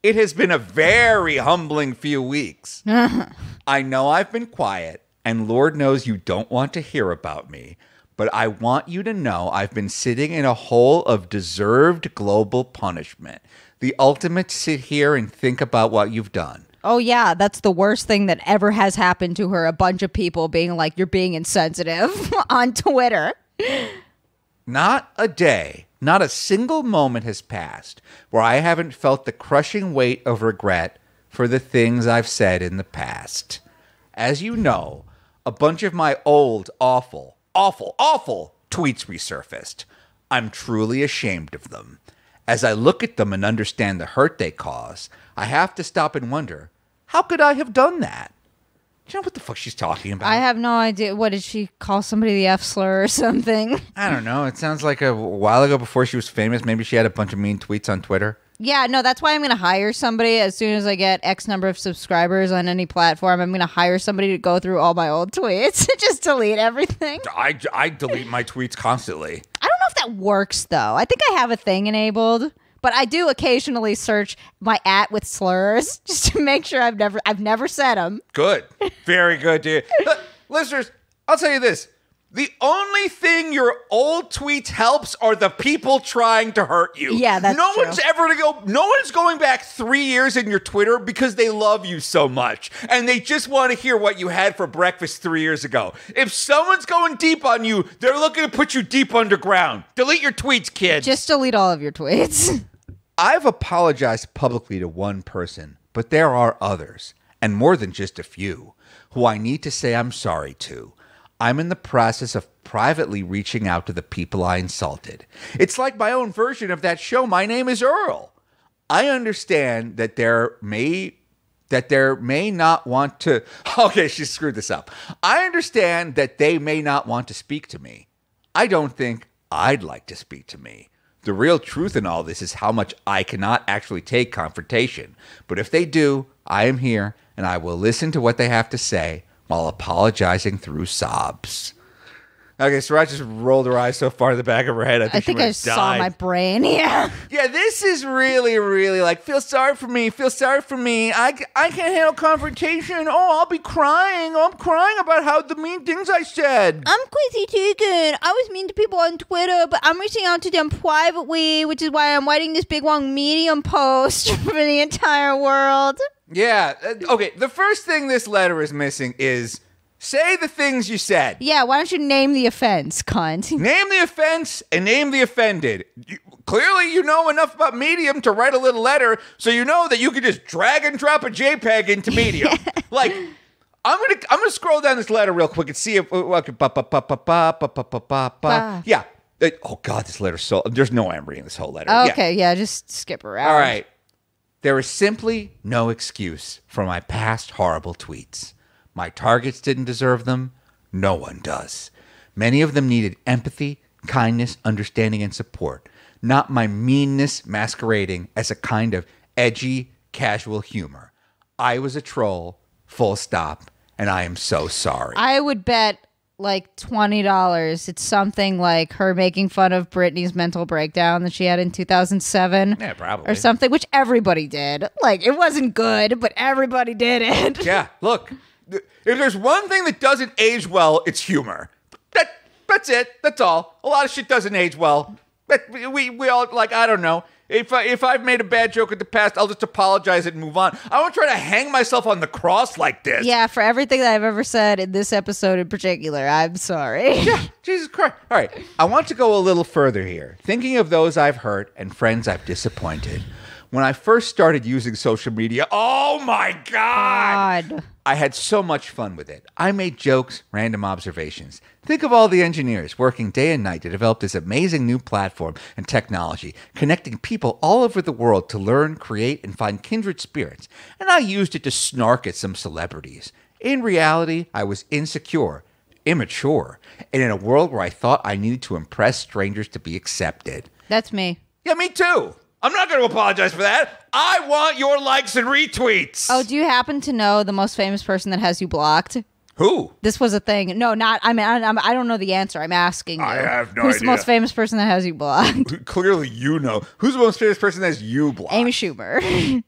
it has been a very humbling few weeks. I know I've been quiet, and Lord knows you don't want to hear about me, but I want you to know I've been sitting in a hole of deserved global punishment. The ultimate sit here and think about what you've done. Oh, yeah, that's the worst thing that ever has happened to her. A bunch of people being like, you're being insensitive on Twitter. Not a day. Not a single moment has passed where I haven't felt the crushing weight of regret for the things I've said in the past. As you know, a bunch of my old, awful, awful, awful tweets resurfaced. I'm truly ashamed of them. As I look at them and understand the hurt they cause, I have to stop and wonder, how could I have done that? Do you know what the fuck she's talking about? I have no idea. What did she call somebody the F slur or something? I don't know. It sounds like a while ago before she was famous. Maybe she had a bunch of mean tweets on Twitter. Yeah, no, that's why I'm going to hire somebody as soon as I get X number of subscribers on any platform. I'm going to hire somebody to go through all my old tweets and just delete everything. I, I delete my tweets constantly. I don't know if that works, though. I think I have a thing enabled. But I do occasionally search my at with slurs just to make sure I've never I've never said them. Good. Very good, dude. Listeners, I'll tell you this. The only thing your old tweets helps are the people trying to hurt you. Yeah, that's no true. No one's ever to go, no one's going back three years in your Twitter because they love you so much and they just want to hear what you had for breakfast three years ago. If someone's going deep on you, they're looking to put you deep underground. Delete your tweets, kids. Just delete all of your tweets. I've apologized publicly to one person, but there are others, and more than just a few, who I need to say I'm sorry to. I'm in the process of privately reaching out to the people I insulted. It's like my own version of that show, My Name is Earl. I understand that there may that there may not want to... Okay, she screwed this up. I understand that they may not want to speak to me. I don't think I'd like to speak to me. The real truth in all this is how much I cannot actually take confrontation. But if they do, I am here, and I will listen to what they have to say while apologizing through sobs. Okay, Sriracha just rolled her eyes so far in the back of her head. I think I, think I saw my brain. Yeah. Yeah, this is really, really like, feel sorry for me. Feel sorry for me. I, I can't handle confrontation. Oh, I'll be crying. Oh, I'm crying about how the mean things I said. I'm Chrissy Teigen. I was mean to people on Twitter, but I'm reaching out to them privately, which is why I'm writing this big, long Medium post for the entire world. Yeah. Okay, the first thing this letter is missing is... say the things you said. Yeah, why don't you name the offense, cunt? Name the offense and name the offended. You, clearly, you know enough about Medium to write a little letter, so you know that you can just drag and drop a JPEG into Medium. Like, I'm gonna, I'm gonna scroll down this letter real quick and see if. Okay, ba ba ba ba ba ba ba ba ba. Yeah. Oh God, this letter's so. There's no way I'm reading this whole letter. Okay, yeah, yeah, just skip around. All right. There is simply no excuse for my past horrible tweets. My targets didn't deserve them. No one does. Many of them needed empathy, kindness, understanding, and support. Not my meanness masquerading as a kind of edgy, casual humor. I was a troll, full stop, and I am so sorry. I would bet like twenty dollars. It's something like her making fun of Britney's mental breakdown that she had in two thousand seven. Yeah, probably. Or something, which everybody did. Like, it wasn't good, but everybody did it. Yeah, look. If there's one thing that doesn't age well, it's humor. That that's it. That's all. A lot of shit doesn't age well. That, we we all like I don't know. If I, if I've made a bad joke in the past, I'll just apologize and move on. I won't try to hang myself on the cross like this. Yeah, for everything that I've ever said in this episode in particular, I'm sorry. Yeah, Jesus Christ. All right, I want to go a little further here. Thinking of those I've hurt and friends I've disappointed. When I first started using social media, oh my God, God, I had so much fun with it. I made jokes, random observations. Think of all the engineers working day and night to develop this amazing new platform and technology, connecting people all over the world to learn, create, and find kindred spirits. And I used it to snark at some celebrities. In reality, I was insecure, immature, and in a world where I thought I needed to impress strangers to be accepted. That's me. Yeah, me too. I'm not going to apologize for that. I want your likes and retweets. Oh, do you happen to know the most famous person that has you blocked? Who? This was a thing. No, not. I mean, I, I don't know the answer. I'm asking you. I have no Who's idea. Who's the most famous person that has you blocked? Clearly, you know. Who's the most famous person that has you blocked? Amy Schumer.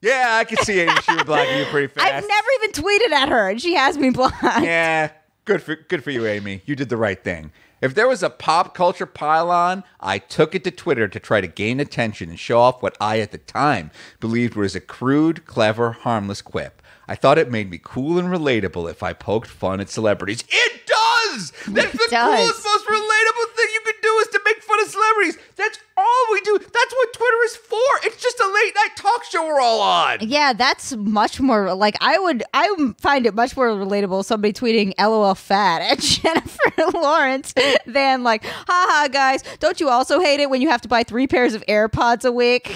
Yeah, I can see Amy Schumer blocking you pretty fast. I've never even tweeted at her, and she has me blocked. Yeah, good for good for you, Amy. You did the right thing. If there was a pop culture pile-on, I took it to Twitter to try to gain attention and show off what I, at the time, believed was a crude, clever, harmless quip. I thought it made me cool and relatable if I poked fun at celebrities. It does! That's it the does. coolest, most relatable thing you could do is to make fun of celebrities. That's all we do. That's what Twitter is for. It's just a late-night talk show we're all on. Yeah, that's much more, like, I would, I would find it much more relatable, somebody tweeting LOL fat at Jennifer Lawrence than, like, haha, guys, don't you also hate it when you have to buy three pairs of AirPods a week?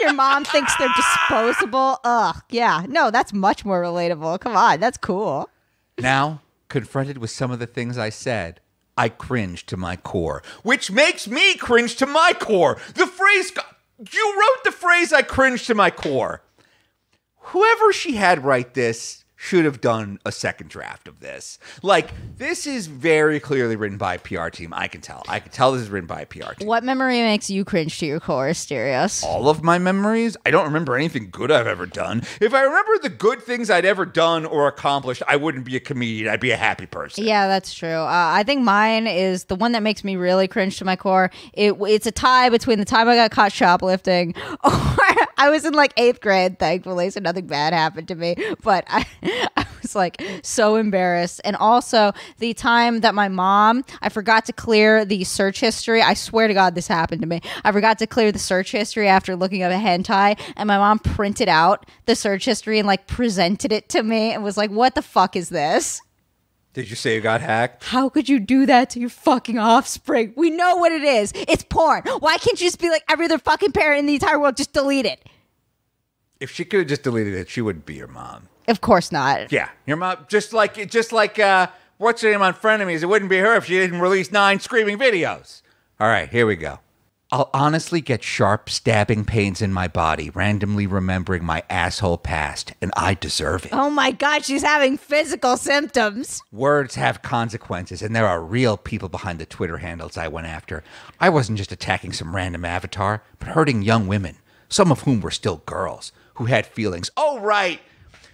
Your mom thinks they're disposable. Ugh, yeah. No, that's much more relatable. Come on, that's cool. Now, confronted with some of the things I said, I cringe to my core, which makes me cringe to my core. The phrase, you wrote the phrase, I cringe to my core. Whoever she had write this should have done a second draft of this. Like, this is very clearly written by a P R team. I can tell. I can tell this is written by a P R team. What memory makes you cringe to your core, Asterios? All of my memories? I don't remember anything good I've ever done. If I remember the good things I'd ever done or accomplished, I wouldn't be a comedian. I'd be a happy person. Yeah, that's true. Uh, I think mine is the one that makes me really cringe to my core. It, it's a tie between the time I got caught shoplifting or I was in like eighth grade, thankfully, so nothing bad happened to me. But I... I was like so embarrassed. And also the time that my mom, I forgot to clear the search history. I swear to God, this happened to me. I forgot to clear the search history after looking up a hentai. And my mom printed out the search history and like presented it to me and was like, what the fuck is this? Did you say you got hacked? How could you do that to your fucking offspring? We know what it is. It's porn. Why can't you just be like every other fucking parent in the entire world? Just delete it. If she could have just deleted it, she wouldn't be your mom. Of course not. Yeah, your mom just like just like uh, what's her name on Frenemies? It wouldn't be her if she didn't release nine screaming videos. All right, here we go. I'll honestly get sharp stabbing pains in my body, randomly remembering my asshole past, and I deserve it. Oh my God, she's having physical symptoms. Words have consequences, and there are real people behind the Twitter handles I went after. I wasn't just attacking some random avatar, but hurting young women, some of whom were still girls, who had feelings. Oh, right.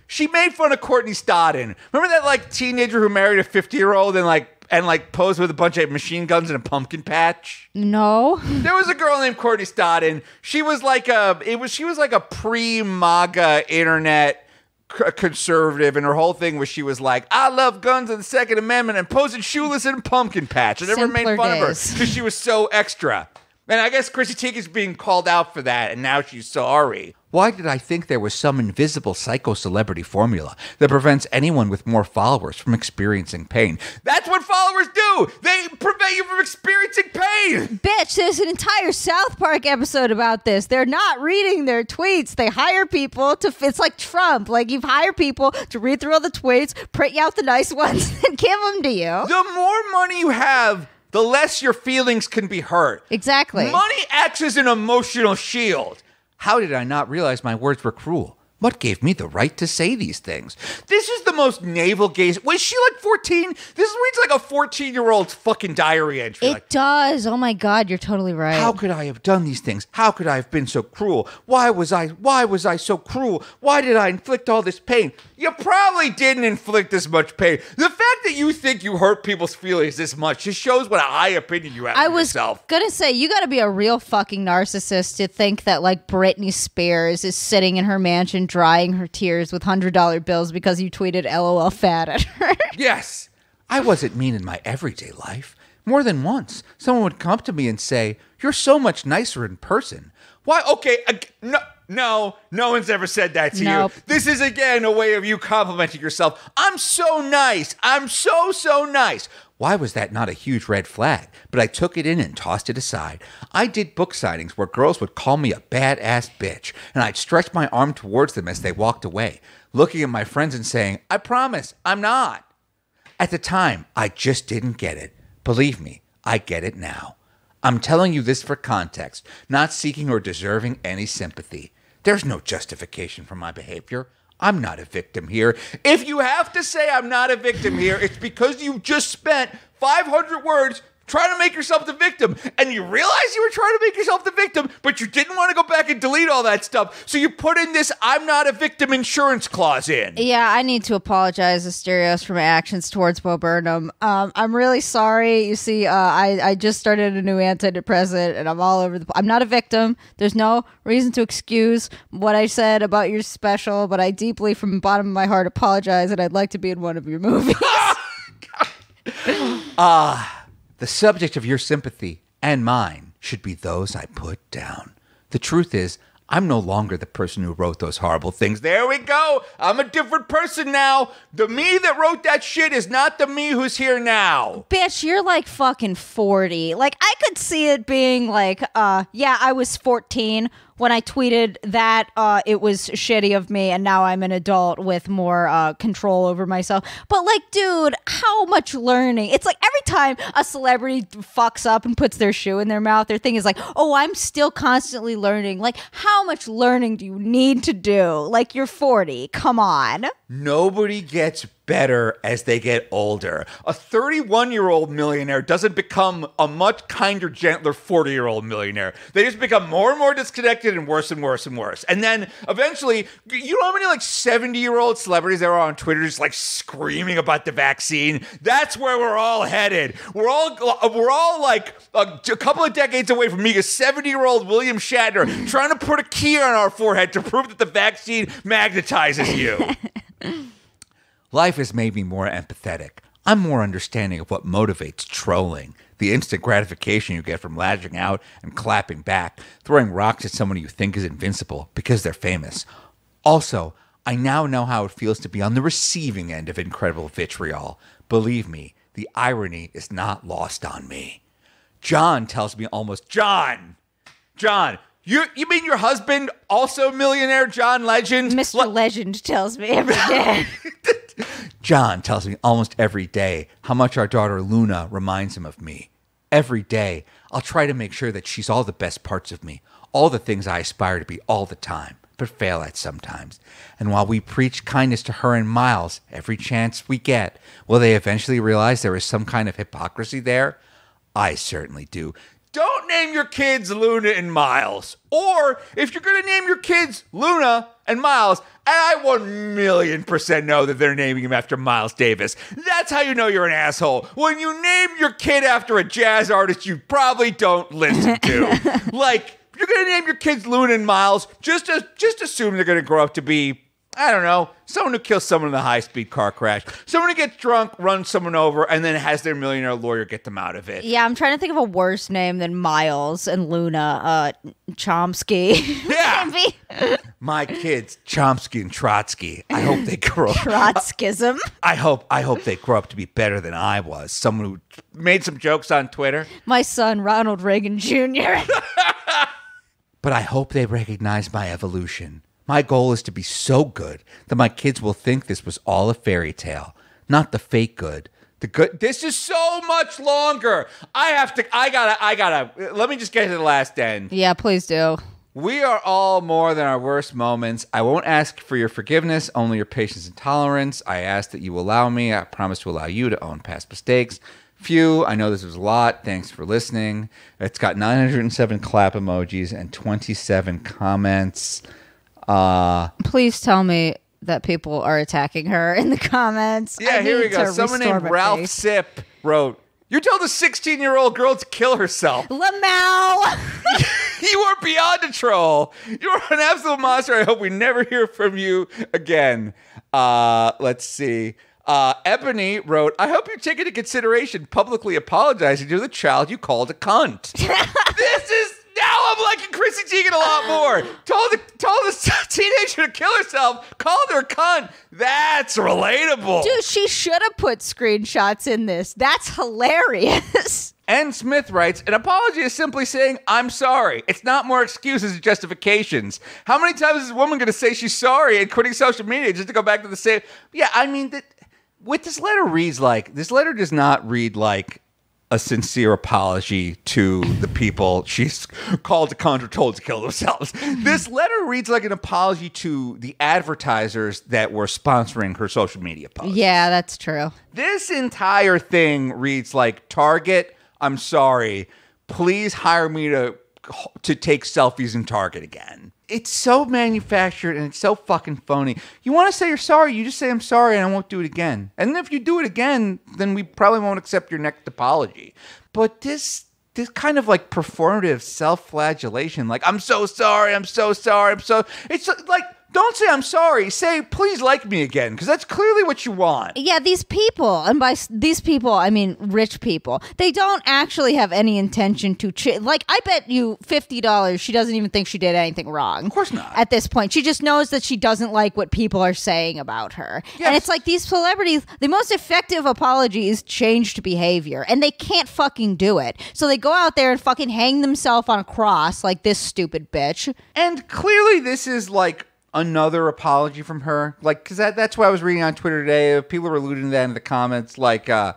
She made fun of Courtney Stodden. Remember that, like, teenager who married a fifty-year-old and, like, And like posed with a bunch of machine guns in a pumpkin patch. No, there was a girl named Courtney Stodden. She was like a it was she was like a pre-MAGA internet conservative, and her whole thing was she was like, I love guns and the Second Amendment, and posing shoeless in a pumpkin patch. And everyone made fun of her because she was so extra. And I guess Chrissy Teigen's being called out for that, and now she's sorry. Why did I think there was some invisible psycho-celebrity formula that prevents anyone with more followers from experiencing pain? That's what followers do! They prevent you from experiencing pain! Bitch, there's an entire South Park episode about this. They're not reading their tweets. They hire people to... It's like Trump. Like, you hire people to read through all the tweets, print out the nice ones, and give them to you. The more money you have, the less your feelings can be hurt. Exactly. Money acts as an emotional shield. How did I not realize my words were cruel? What gave me the right to say these things? This is the most navel-gazing. Was she like fourteen? This reads like a fourteen-year-old's fucking diary entry. It like, does. Oh my God, you're totally right. How could I have done these things? How could I have been so cruel? Why was I? Why was I so cruel? Why did I inflict all this pain? You probably didn't inflict this much pain. The fact that you think you hurt people's feelings this much just shows what a high opinion you have I of yourself. I was gonna say, you got to be a real fucking narcissist to think that like Britney Spears is sitting in her mansion drying her tears with one hundred dollar bills because you tweeted LOL fat at her. Yes. I wasn't mean in my everyday life. More than once, someone would come up to me and say, you're so much nicer in person. Why? Okay, uh, no, no, no one's ever said that to nope. you. This is, again, a way of you complimenting yourself. I'm so nice. I'm so, so nice. Why was that not a huge red flag? But I took it in and tossed it aside. I did book signings where girls would call me a badass bitch, and I'd stretch my arm towards them as they walked away, looking at my friends and saying, I promise, I'm not. At the time, I just didn't get it. Believe me, I get it now. I'm telling you this for context, not seeking or deserving any sympathy. There's no justification for my behavior. I'm not a victim here. If you have to say I'm not a victim here, it's because you just spent five hundred words trying to make yourself the victim, and you realize you were trying to make yourself the victim, but you didn't want to go back and delete all that stuff, so you put in this I'm not a victim insurance clause in. Yeah, I need to apologize, Asterios, for my actions towards Bo Burnham. Um, I'm really sorry. You see, uh, I, I just started a new antidepressant, and I'm all over the... I'm not a victim. There's no reason to excuse what I said about your special, but I deeply, from the bottom of my heart, apologize, and I'd like to be in one of your movies. Ah... uh, The subject of your sympathy and mine should be those I put down. The truth is, I'm no longer the person who wrote those horrible things. There we go. I'm a different person now. The me that wrote that shit is not the me who's here now. Bitch, you're like fucking forty. Like, I could see it being like, uh, yeah, I was fourteen. When I tweeted that, uh, it was shitty of me, and now I'm an adult with more uh, control over myself. But, like, dude, how much learning? It's like every time a celebrity fucks up and puts their shoe in their mouth, their thing is like, oh, I'm still constantly learning. Like, how much learning do you need to do? Like, you're forty. Come on. Nobody gets better as they get older. A thirty-one-year-old millionaire doesn't become a much kinder, gentler forty-year-old millionaire. They just become more and more disconnected and worse and worse and worse. And then eventually, you know how many like seventy-year-old celebrities there are on Twitter just like screaming about the vaccine? That's where we're all headed. We're all we're all like a, a couple of decades away from being a seventy-year-old William Shatner trying to put a key on our forehead to prove that the vaccine magnetizes you. Life has made me more empathetic. I'm more understanding of what motivates trolling, the instant gratification you get from lashing out and clapping back, throwing rocks at someone you think is invincible because they're famous. Also, I now know how it feels to be on the receiving end of incredible vitriol. Believe me, the irony is not lost on me. John tells me almost, John, John, You, you mean your husband, also millionaire, John Legend? Mister Le Legend tells me every day. John tells me almost every day how much our daughter Luna reminds him of me. every day, I'll try to make sure that she's all the best parts of me, all the things I aspire to be all the time, but fail at sometimes. And while we preach kindness to her and Miles every chance we get, will they eventually realize there is some kind of hypocrisy there? I certainly do. Don't name your kids Luna and Miles. Or if you're going to name your kids Luna and Miles, and I one million percent know that they're naming him after Miles Davis. That's how you know you're an asshole. When you name your kid after a jazz artist you probably don't listen to. Like, if you're going to name your kids Luna and Miles, just, as, just assume they're going to grow up to be, I don't know, someone who kills someone in a high-speed car crash, someone who gets drunk, runs someone over, and then has their millionaire lawyer get them out of it. Yeah, I'm trying to think of a worse name than Miles and Luna. Uh, Chomsky. Yeah. My kids, Chomsky and Trotsky. I hope they grow up. Trotskism. I hope, I hope they grow up to be better than I was. Someone who made some jokes on Twitter. My son, Ronald Reagan Junior But I hope they recognize my evolution. My goal is to be so good that my kids will think this was all a fairy tale, not the fake good. The good. This is so much longer. I have to. I gotta. I gotta. Let me just get to the last end. Yeah, please do. We are all more than our worst moments. I won't ask for your forgiveness, only your patience and tolerance. I ask that you allow me. I promise to allow you to own past mistakes. Phew, I know this was a lot. Thanks for listening. It's got nine hundred seven clap emojis and twenty-seven comments. Uh, Please tell me that people are attacking her in the comments. Yeah, here we go. Someone named Ralph Sip wrote, "You told a sixteen-year-old girl to kill herself. LMAO." "You are beyond a troll. You are an absolute monster. I hope we never hear from you again." Uh, let's see. Uh, Ebony wrote, "I hope you take into consideration publicly apologizing to the child you called a cunt." This is... Now I'm liking Chrissy Teigen a lot more. Told the, told the teenager to kill herself, called her a cunt. That's relatable. Dude, she should have put screenshots in this. That's hilarious. And Smith writes, "An apology is simply saying, I'm sorry. It's not more excuses and justifications. How many times is this woman going to say she's sorry and quitting social media just to go back to the same?" Yeah, I mean, that, what this letter reads like, this letter does not read like a sincere apology to the people she's called to conjure told to kill themselves. This letter reads like an apology to the advertisers that were sponsoring her social media posts. Yeah, that's true. This entire thing reads like, "Target, I'm sorry. Please hire me to to take selfies in Target again." It's so manufactured and it's so fucking phony. You want to say you're sorry, you just say, "I'm sorry and I won't do it again." And if you do it again, then we probably won't accept your next apology. But this this kind of like performative self-flagellation, like, "I'm so sorry, I'm so sorry, I'm so..." It's like, don't say "I'm sorry," say "please like me again," because that's clearly what you want. Yeah, these people, and by these people, I mean rich people, they don't actually have any intention to, ch like, I bet you fifty dollars she doesn't even think she did anything wrong. Of course not. At this point, she just knows that she doesn't like what people are saying about her. Yes. And it's like these celebrities, the most effective apology is changed behavior, and they can't fucking do it. So they go out there and fucking hang themselves on a cross like this stupid bitch. And clearly this is like another apology from her, like, because that, that's what I was reading on Twitter today. People were alluding to that in the comments, like, uh,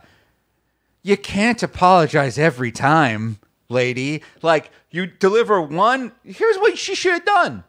you can't apologize every time, lady. Like, you deliver one. Here's what she should have done.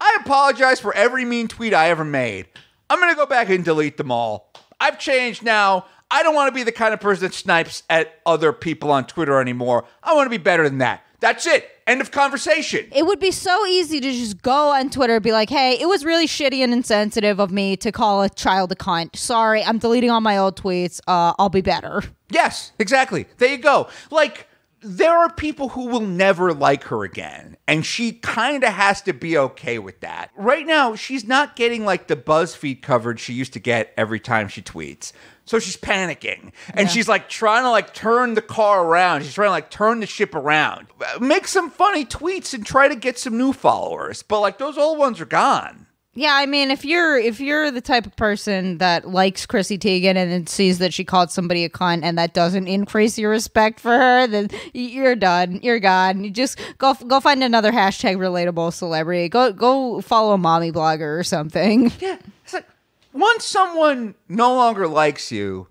"I apologize for every mean tweet I ever made. I'm going to go back and delete them all. I've changed now. I don't want to be the kind of person that snipes at other people on Twitter anymore. I want to be better than that. That's it. End of conversation." It would be so easy to just go on Twitter and be like, "Hey, it was really shitty and insensitive of me to call a child a cunt. Sorry, I'm deleting all my old tweets. Uh, I'll be better." Yes, exactly. There you go. Like, there are people who will never like her again, and she kind of has to be okay with that. Right now, she's not getting, like, the BuzzFeed coverage she used to get every time she tweets. So she's panicking, and yeah. she's like trying to like turn the car around. She's trying to like turn the ship around. Make some funny tweets and try to get some new followers. But like those old ones are gone. Yeah, I mean, if you're if you're the type of person that likes Chrissy Teigen and then sees that she called somebody a cunt and that doesn't increase your respect for her, then you're done. You're gone. You just go go find another hashtag relatable celebrity. Go go follow a mommy blogger or something. Yeah. It's like, once someone no longer likes you,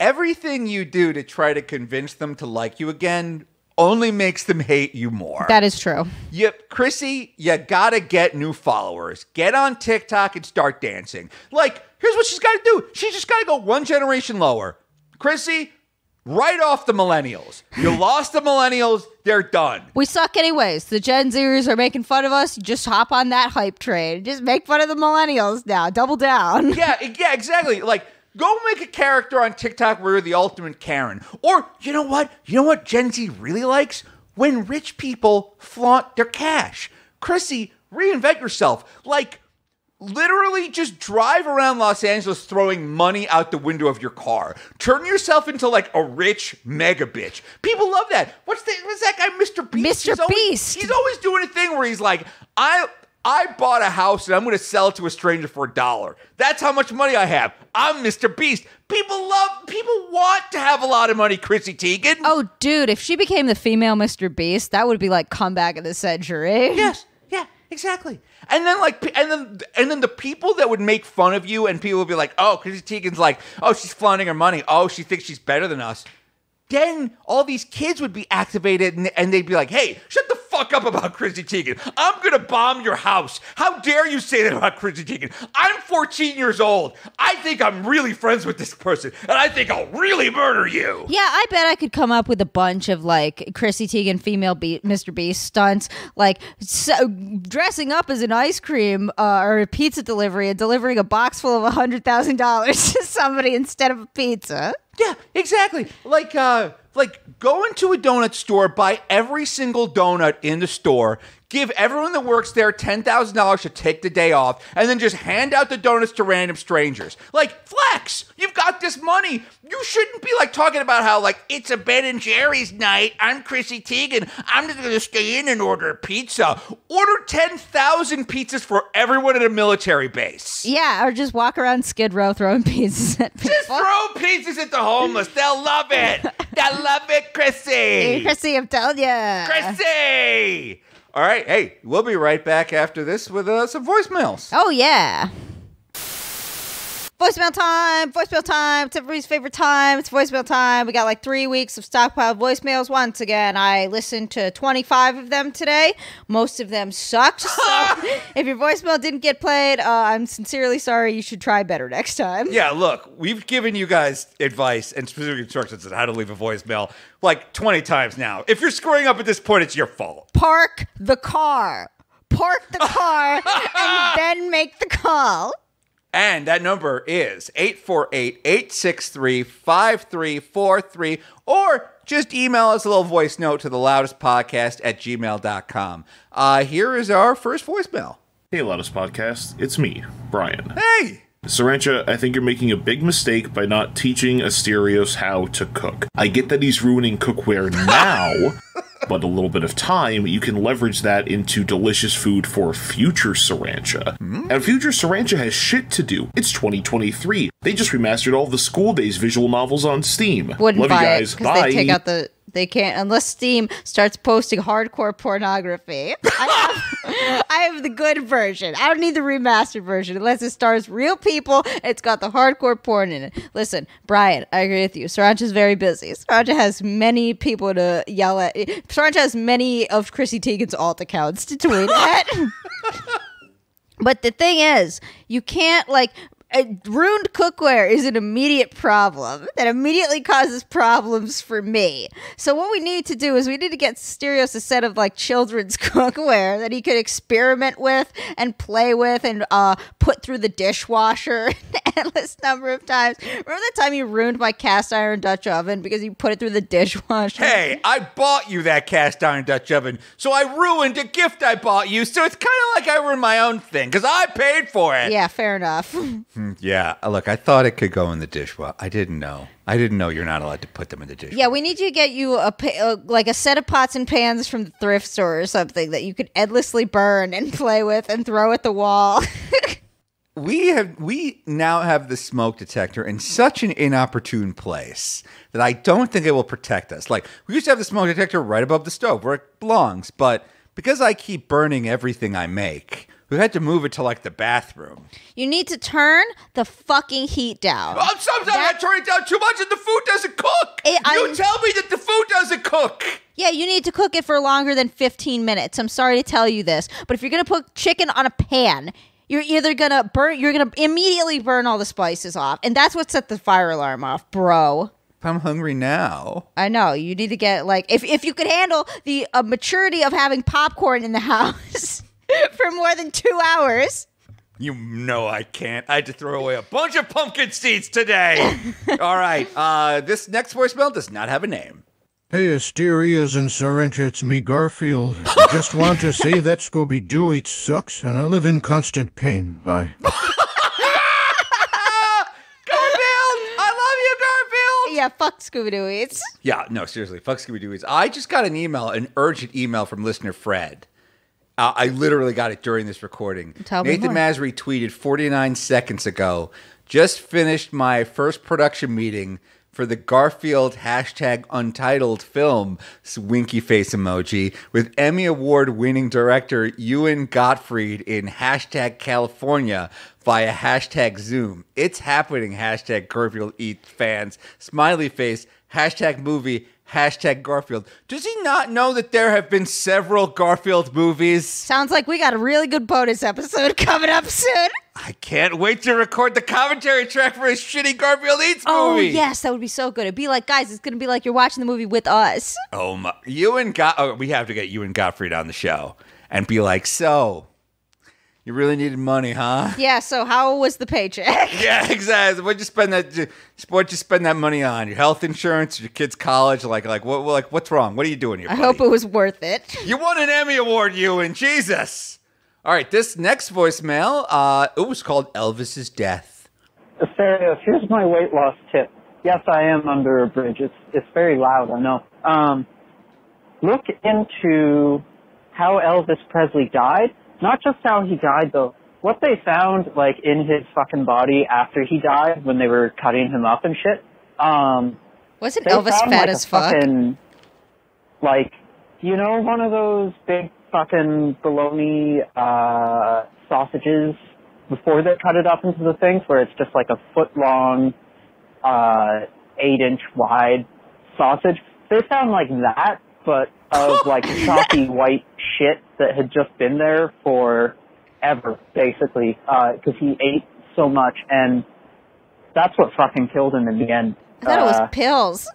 everything you do to try to convince them to like you again only makes them hate you more. That is true. Yep, Chrissy, you gotta get new followers. Get on TikTok and start dancing. Like, here's what she's gotta do. She's just gotta go one generation lower. Chrissy, right off the millennials. You lost the millennials. They're done. We suck anyways. The Gen Zers are making fun of us. Just hop on that hype train. Just make fun of the millennials now. Double down. Yeah, yeah, exactly. Like, go make a character on TikTok where you're the ultimate Karen. Or, you know what? You know what Gen Z really likes? When rich people flaunt their cash. Chrissy, reinvent yourself. Like, literally just drive around Los Angeles throwing money out the window of your car. Turn yourself into, like, a rich mega bitch. People love that. What's, the, what's that guy, Mister Beast? Mister He's Beast. Always, he's always doing a thing where he's like, I... I bought a house and I'm going to sell it to a stranger for a dollar. That's how much money I have. I'm Mister Beast. People love, people want to have a lot of money, Chrissy Teigen. Oh, dude, if she became the female Mister Beast, that would be like comeback of the century. Yes, yeah, exactly. And then like, and then, and then the people that would make fun of you and people would be like, oh, Chrissy Teigen's like, oh, she's flaunting her money. Oh, she thinks she's better than us. Then all these kids would be activated and, and they'd be like, hey, shut the fuck up about Chrissy Teigen. I'm going to bomb your house. How dare you say that about Chrissy Teigen? I'm fourteen years old. I think I'm really friends with this person and I think I'll really murder you. Yeah, I bet I could come up with a bunch of like Chrissy Teigen female be Mister Beast stunts, like so, dressing up as an ice cream uh, or a pizza delivery and delivering a box full of one hundred thousand dollars to somebody instead of a pizza. Yeah, exactly. Like, uh, like go into a donut store, buy every single donut in the store, give everyone that works there ten thousand dollars to take the day off, and then just hand out the donuts to random strangers. Like, flex! You've got this money. You shouldn't be, like, talking about how, like, it's a Ben and Jerry's night. I'm Chrissy Teigen. I'm just going to stay in and order pizza. Order ten thousand pizzas for everyone at a military base. Yeah, or just walk around Skid Row throwing pizzas at people. Just throw pizzas at the homeless. They'll love it. They'll love it, Chrissy. Hey, Chrissy, I'm telling ya. Chrissy! All right, hey, we'll be right back after this with uh, some voicemails. Oh, yeah. Voicemail time, voicemail time. It's everybody's favorite time. It's voicemail time. We got like three weeks of stockpiled voicemails. Once again, I listened to twenty-five of them today. Most of them sucked. So if your voicemail didn't get played, uh, I'm sincerely sorry. You should try better next time. Yeah, look, we've given you guys advice and specific instructions on how to leave a voicemail like twenty times now. If you're screwing up at this point, it's your fault. Park the car. Park the car and then make the call. And that number is eight four eight, eight six three, five three four three, or just email us a little voice note to the loudest podcast at gmail dot com. Uh, here is our first voicemail. Hey, Loudest Podcast. It's me, Brian. Hey! Sriracha, I think you're making a big mistake by not teaching Asterios how to cook. I get that he's ruining cookware now, but a little bit of time, you can leverage that into delicious food for future Sriracha. Mm? And future Sriracha has shit to do. It's twenty twenty-three. They just remastered all the School Days visual novels on Steam. Wouldn't Love buy you guys. It, Bye. They take out the... They can't, unless Steam starts posting hardcore pornography. I have, I have the good version. I don't need the remastered version, unless it stars real people and it's got the hardcore porn in it. Listen, Brian, I agree with you. Sriracha's very busy. Sriracha has many people to yell at. Sriracha has many of Chrissy Teigen's alt accounts to tweet at. But the thing is, you can't, like... Uh, ruined cookware is an immediate problem that immediately causes problems for me. So what we need to do is we need to get Asterios a set of like children's cookware that he could experiment with and play with and uh, put through the dishwasher an endless number of times. Remember that time you ruined my cast iron Dutch oven because you put it through the dishwasher? Hey, I bought you that cast iron Dutch oven, so I ruined a gift I bought you, so it's kind of like I ruined my own thing because I paid for it. Yeah, fair enough. Yeah, look, I thought it could go in the dishwasher. I didn't know. I didn't know you're not allowed to put them in the dishwasher. Yeah, we need to get you a, a like a set of pots and pans from the thrift store or something that you could endlessly burn and play with and throw at the wall. we have we now have the smoke detector in such an inopportune place that I don't think it will protect us. Like, we used to have the smoke detector right above the stove where it belongs, but because I keep burning everything I make, We had to move it to like the bathroom. You need to turn the fucking heat down. Well, sometimes that, I turn it down too much and the food doesn't cook. It, you I'm, tell me that the food doesn't cook. Yeah, you need to cook it for longer than fifteen minutes. I'm sorry to tell you this, but if you're going to put chicken on a pan, you're either going to burn, you're going to immediately burn all the spices off. And that's what set the fire alarm off, bro. I'm hungry now. I know. You need to get like, if, if you could handle the uh, maturity of having popcorn in the house. For more than two hours. You know I can't. I had to throw away a bunch of pumpkin seeds today. All right. Uh, this next voicemail does not have a name. Hey, Asterios and Sriracha, it's me, Garfield. I just want to say that Scooby-Doo, it sucks, and I live in constant pain. Bye. Garfield! I love you, Garfield! Yeah, fuck Scooby-Doo eats. Yeah, no, seriously, fuck Scooby-Doo eats. I just got an email, an urgent email from listener Fred. Uh, I literally got it during this recording. Tell Nathan Masri tweeted forty-nine seconds ago, just finished my first production meeting for the Garfield hashtag untitled film, winky face emoji, with Emmy Award winning director Ewan Gottfried in hashtag California via hashtag Zoom. It's happening, hashtag Garfield eats fans, smiley face, hashtag movie, hashtag Garfield. Does he not know that there have been several Garfield movies? Sounds like we got a really good bonus episode coming up soon. I can't wait to record the commentary track for his shitty Garfield Eats movie. Oh, yes, that would be so good. It'd be like, guys, it's going to be like you're watching the movie with us. Oh, my. You and Got- oh, we have to get you and Gottfried on the show and be like, so, you really needed money, huh? Yeah, so how was the paycheck? Yeah, exactly. What'd you spend that what'd you spend that money on? Your health insurance, your kids' college, like like what like what's wrong? What are you doing here, buddy? I hope it was worth it. You won an Emmy Award, you and Jesus. All right, this next voicemail, uh, it was called Elvis's Death. Asterios, here's my weight loss tip. Yes, I am under a bridge. It's it's very loud, I know. Um, look into how Elvis Presley died. Not just how he died, though. What they found, like, in his fucking body after he died, when they were cutting him up and shit. Um, Wasn't Elvis found, fat like, as fuck? Fucking, like, you know, one of those big fucking bologna uh, sausages before they cut it up into the things, where it's just like a foot long, uh, eight inch wide sausage. They found like that, but of like chalky white shit that had just been there for ever, basically, because uh, he ate so much, and that's what fucking killed him in the end. I thought uh, it was pills.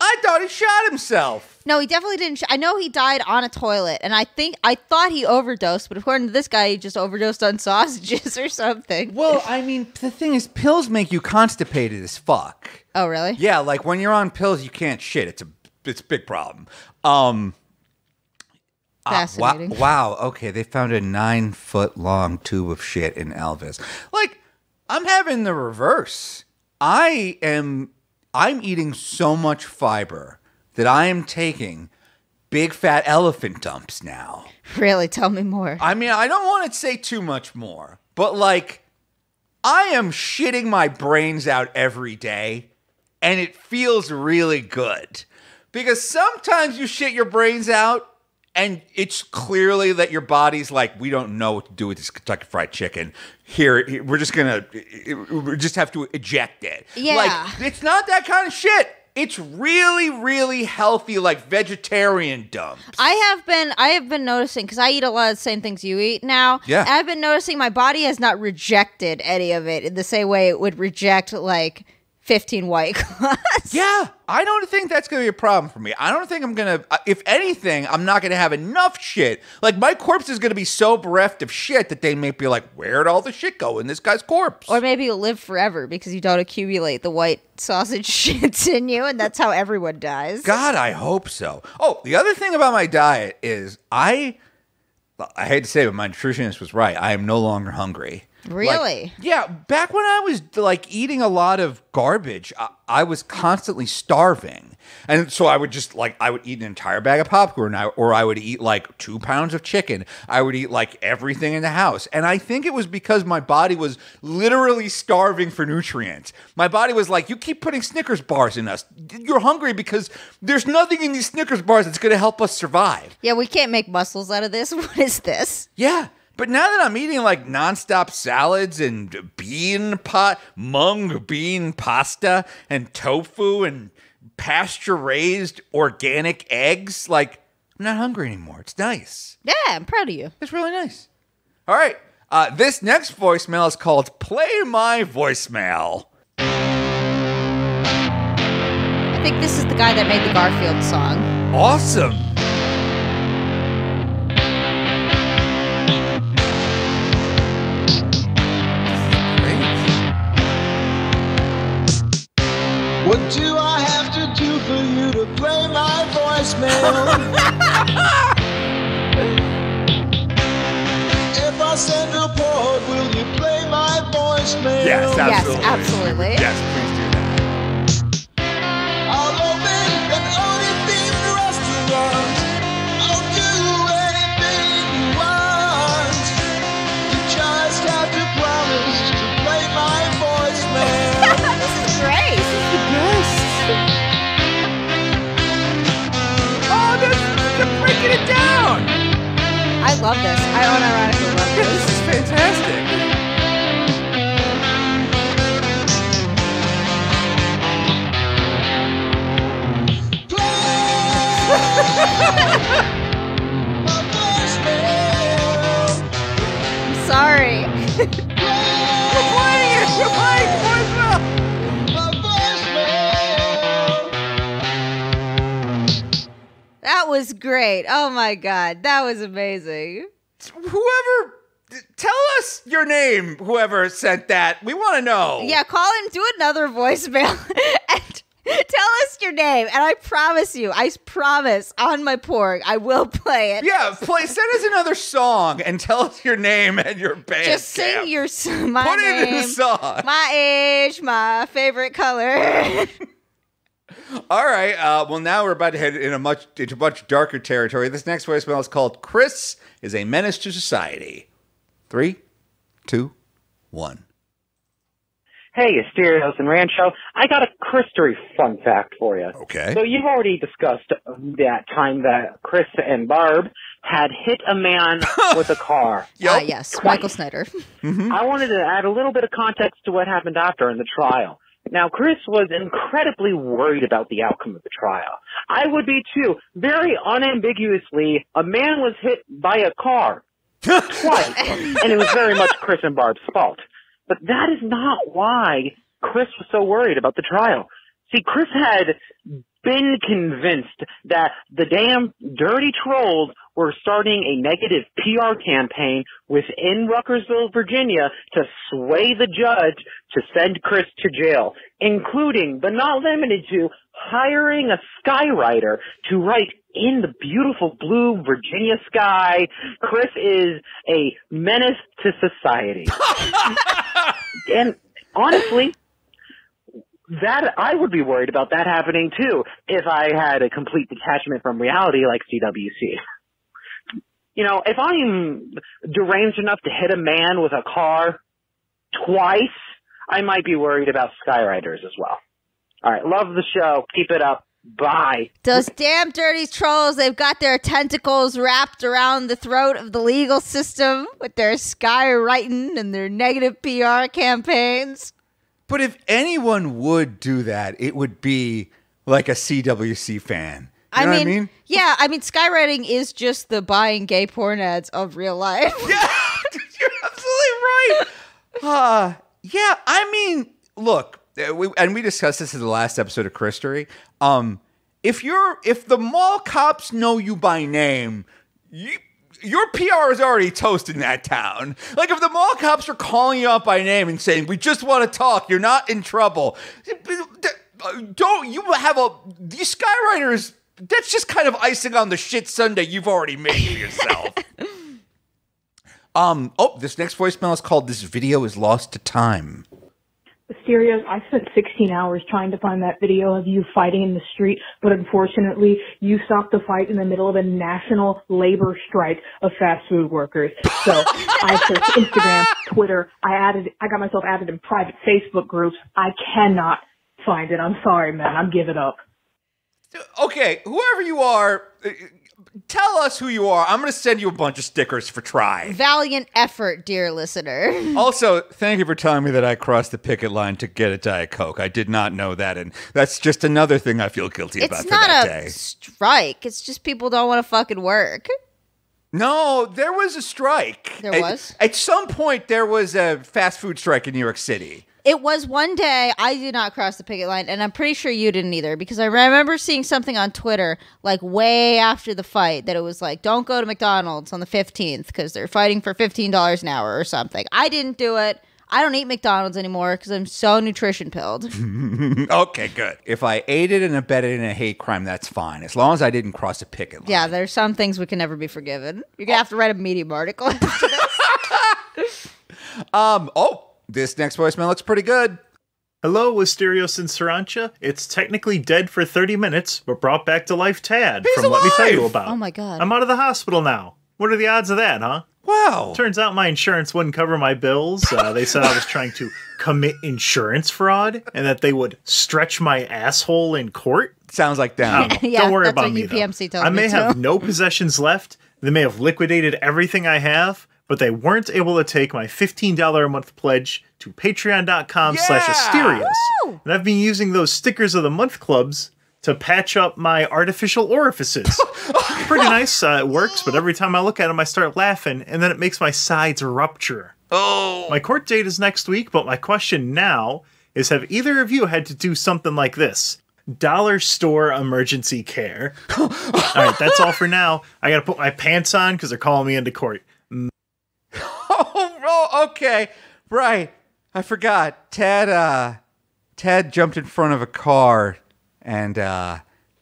I thought he shot himself. No, he definitely didn't. Sh I know he died on a toilet, and I think I thought he overdosed, but according to this guy, he just overdosed on sausages or something. Well, I mean, the thing is, pills make you constipated as fuck. Oh, really? Yeah, like when you're on pills, you can't shit. It's a It's a big problem. Um, Fascinating. Uh, wow, wow. Okay, they found a nine foot long tube of shit in Elvis. Like, I'm having the reverse. I am, I'm eating so much fiber that I am taking big fat elephant dumps now. Really? Tell me more. I mean, I don't want to say too much more, but like, I am shitting my brains out every day, and it feels really good. Because sometimes you shit your brains out, and it's clearly that your body's like, we don't know what to do with this Kentucky Fried Chicken. Here, we're just gonna, we just have to eject it. Yeah, like, it's not that kind of shit. It's really, really healthy, like vegetarian dumps. I have been, I have been noticing, because I eat a lot of the same things you eat now. Yeah, I've been noticing my body has not rejected any of it in the same way it would reject like fifteen white claws. Yeah, I don't think that's going to be a problem for me. I don't think I'm going to, if anything, I'm not going to have enough shit. Like, my corpse is going to be so bereft of shit that they may be like, where'd all the shit go in this guy's corpse? Or maybe you'll live forever because you don't accumulate the white sausage shits in you, and that's how everyone dies. God, I hope so. Oh, the other thing about my diet is I, I hate to say it, but my nutritionist was right. I am no longer hungry. Really? Like, yeah. Back when I was like eating a lot of garbage, I, I was constantly starving. And so I would just like, I would eat an entire bag of popcorn, I, or I would eat like two pounds of chicken. I would eat like everything in the house. And I think it was because my body was literally starving for nutrients. My body was like, you keep putting Snickers bars in us. You're hungry because there's nothing in these Snickers bars that's going to help us survive. Yeah, we can't make muscles out of this. What is this? Yeah. But now that I'm eating like nonstop salads and bean pot, mung bean pasta and tofu and pasture-raised organic eggs, like I'm not hungry anymore. It's nice. Yeah, I'm proud of you. It's really nice. All right. Uh, this next voicemail is called Play My Voicemail. I think this is the guy that made the Garfield song. Awesome. What do I have to do for you to play my voicemail? If I send a port, will you play my voicemail? Yes, absolutely. Yes, absolutely. Yes, please do that. I'll open an only-themed restaurant. I'll do anything you want. You just have to promise to play my voicemail. This is great. Breaking it down! I love this. I unironically love this. This is fantastic. I'm sorry. You're playing it! You're playing voicemail! That was great. Oh, my God. That was amazing. Whoever, tell us your name, whoever sent that. We want to know. Yeah, call in, do another voicemail, and tell us your name. And I promise you, I promise on my porg, I will play it. Yeah, play. Send us another song and tell us your name and your band. Just sing camp. your my Put name, it in the song. My age, my favorite color. All right. Uh, well, now we're about to head in a much into much darker territory. This next voicemail is called "Chris is a Menace to Society." Three, two, one. Hey, Asterios and Rand Show. I got a Chris-tory fun fact for you. Okay. So you've already discussed that time that Chris and Barb had hit a man with a car. Yeah. Uh, yes, twice. Michael Snyder. Mm-hmm. I wanted to add a little bit of context to what happened after in the trial. Now, Chris was incredibly worried about the outcome of the trial. I would be, too. Very unambiguously, a man was hit by a car twice, and it was very much Chris and Barb's fault. But that is not why Chris was so worried about the trial. See, Chris had been convinced that the damn dirty trolls were starting a negative P R campaign within Ruckersville, Virginia, to sway the judge to send Chris to jail, including, but not limited to, hiring a skywriter to write "In the Beautiful Blue Virginia Sky, Chris is a Menace to Society." And honestly, that I would be worried about that happening, too, if I had a complete detachment from reality like C W C. You know, if I'm deranged enough to hit a man with a car twice, I might be worried about skywriters as well. All right. Love the show. Keep it up. Bye. Those damn dirty trolls, they've got their tentacles wrapped around the throat of the legal system with their skywriting and their negative P R campaigns. But if anyone would do that, it would be like a C W C fan. You know I mean, what I mean? Yeah, I mean, skywriting is just the buying gay porn ads of real life. Yeah, you're absolutely right. Uh, yeah, I mean, look, we, and we discussed this in the last episode of Christory. Um, if you're, if the mall cops know you by name, you. Your P R is already toast in that town. Like, if the mall cops are calling you up by name and saying, "We just want to talk," you're not in trouble. Don't you have a... These skywriters, that's just kind of icing on the shit sundae you've already made for yourself. um. Oh, this next voicemail is called "This Video Is Lost to Time." Asterios, I spent sixteen hours trying to find that video of you fighting in the street, but unfortunately, you stopped the fight in the middle of a national labor strike of fast food workers. So I searched Instagram, Twitter. I added, I got myself added in private Facebook groups. I cannot find it. I'm sorry, man. I'm giving up. Okay, whoever you are, Tell us who you are. I'm going to send you a bunch of stickers for try. Valiant effort, dear listener. Also, thank you for telling me that I crossed the picket line to get a Diet Coke. I did not know that, and that's just another thing I feel guilty about for that day. It's not a strike. It's just people don't want to fucking work. No, there was a strike. There was? At, at some point, there was a fast food strike in New York City. It was one day. I did not cross the picket line, and I'm pretty sure you didn't either, because I remember seeing something on Twitter like way after the fight that it was like, don't go to McDonald's on the fifteenth because they're fighting for fifteen dollars an hour or something. I didn't do it. I don't eat McDonald's anymore because I'm so nutrition pilled. Okay, good. If I aided and abetted in a hate crime, that's fine. As long as I didn't cross a picket line. Yeah, there's some things we can never be forgiven. You're going to oh. have to write a Medium article. um. Oh. This next voicemail looks pretty good. Hello, Asterios and Sriracha. It's technically dead for thirty minutes, but brought back to life Tad He's from alive. Let Me Tell You About. Oh my god. I'm out of the hospital now. What are the odds of that, huh? Wow. Turns out my insurance wouldn't cover my bills. Uh, they said I was trying to commit insurance fraud and that they would stretch my asshole in court. Sounds like that. Don't, yeah, don't worry about me, U P M C though. I may have no possessions left. They may have liquidated everything I have, but they weren't able to take my fifteen dollars a month pledge to patreon.com yeah! slash Asterios. Woo! And I've been using those stickers of the month clubs to patch up my artificial orifices. Pretty nice. Uh, it works, but every time I look at them, I start laughing, and then it makes my sides rupture. Oh. My court date is next week, but my question now is, have either of you had to do something like this? Dollar store emergency care. All right, that's all for now. I got to put my pants on because they're calling me into court. Oh, okay. Right. I forgot. Tad, uh, Tad jumped in front of a car, and uh,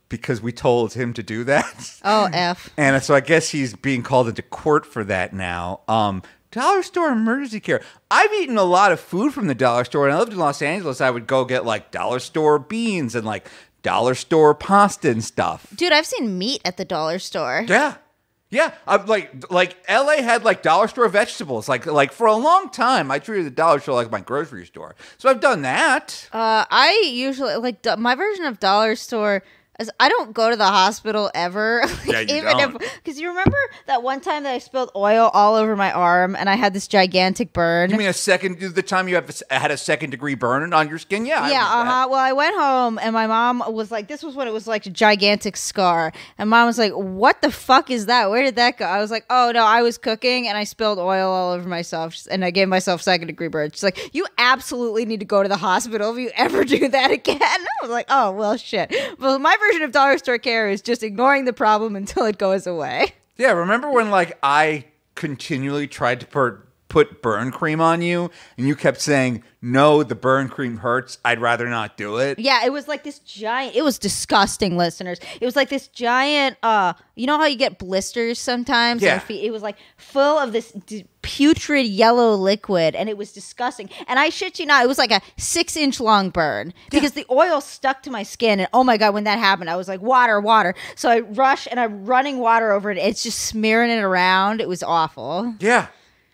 because we told him to do that. Oh, F. And so I guess he's being called into court for that now. Um, dollar store emergency care. I've eaten a lot of food from the dollar store, and I lived in Los Angeles. I would go get, like, dollar store beans and, like, dollar store pasta and stuff. Dude, I've seen meat at the dollar store. Yeah. Yeah, I'm like like L A had like dollar store vegetables. Like like for a long time, I treated the dollar store like my grocery store. So I've done that. Uh, I usually like my version of dollar store is I don't go to the hospital ever. Yeah, you Even don't. Because you remember that one time that I spilled oil all over my arm and I had this gigantic burn. You mean a second? The time you have had a second degree burn on your skin? Yeah. Yeah. I uh -huh. Well, I went home and my mom was like, "This was when it was like a gigantic scar," and mom was like, "What the fuck is that? Where did that go?" I was like, "Oh no, I was cooking and I spilled oil all over myself and I gave myself second degree burn." She's like, "You absolutely need to go to the hospital if you ever do that again." I was like, "Oh well, shit." Well, my version of dollar store care is just ignoring the problem until it goes away. Yeah, remember when like I continually tried to per put burn cream on you and you kept saying, "No, the burn cream hurts. I'd rather not do it." Yeah, it was like this giant, it was disgusting, listeners. It was like this giant, uh, you know how you get blisters sometimes? Yeah. It was like full of this d putrid yellow liquid and it was disgusting. And I shit you not, it was like a six inch long burn because yeah. the oil stuck to my skin. And oh my God, when that happened, I was like, water, water. So I rush and I'm running water over it. It's just smearing it around. It was awful. Yeah.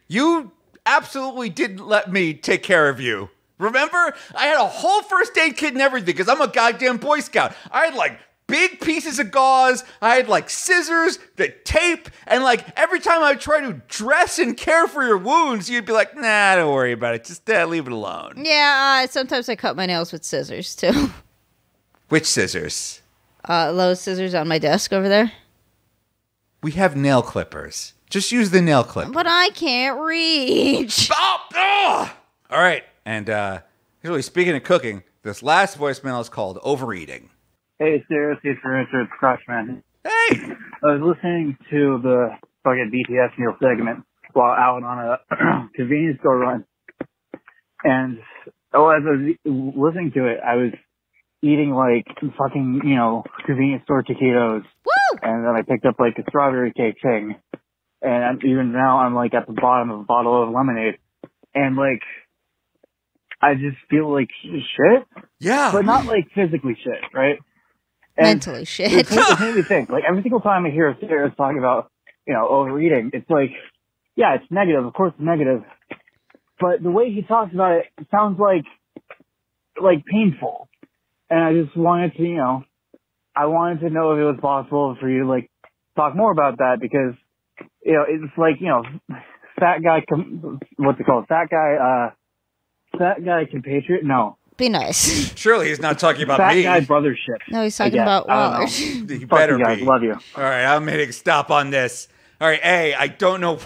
You absolutely didn't let me take care of you. Remember? I had a whole first aid kit and everything because I'm a goddamn Boy Scout. I had like big pieces of gauze. I had like scissors, the tape, and like every time I would try to dress and care for your wounds, you'd be like, "Nah, don't worry about it. Just uh, leave it alone." Yeah, uh, sometimes I cut my nails with scissors too. Which scissors? Uh, Lowe's scissors on my desk over there. We have nail clippers. Just use the nail clip. But I can't reach. Oh, oh. All right. And uh, really, speaking of cooking, this last voicemail is called Overeating. Hey, seriously, it's Richard Crushman. Hey. I was listening to the fucking B T S meal segment while out on a convenience store run. And oh, as I was listening to it, I was eating like fucking, you know, convenience store taquitos. Woo! And then I picked up like a strawberry cake thing. And even now I'm like at the bottom of a bottle of lemonade and like, I just feel like shit. Yeah. But not like physically shit, right? And mentally shit. It's, it's made me think, like every single time I hear Sarah's talking about, you know, overeating, it's like, yeah, it's negative. Of course it's negative. But the way he talks about it, it sounds like, like painful. And I just wanted to, you know, I wanted to know if it was possible for you to like talk more about that because, you know, it's like, you know, fat guy, com what's it called? Fat guy, uh, fat guy compatriot? No. Be nice. Surely he's not talking about fat me. Fat guy brothership. No, he's talking about Wallard. He better you guys. Be. Love you. All right, I'm hitting stop on this. All right, A, I don't know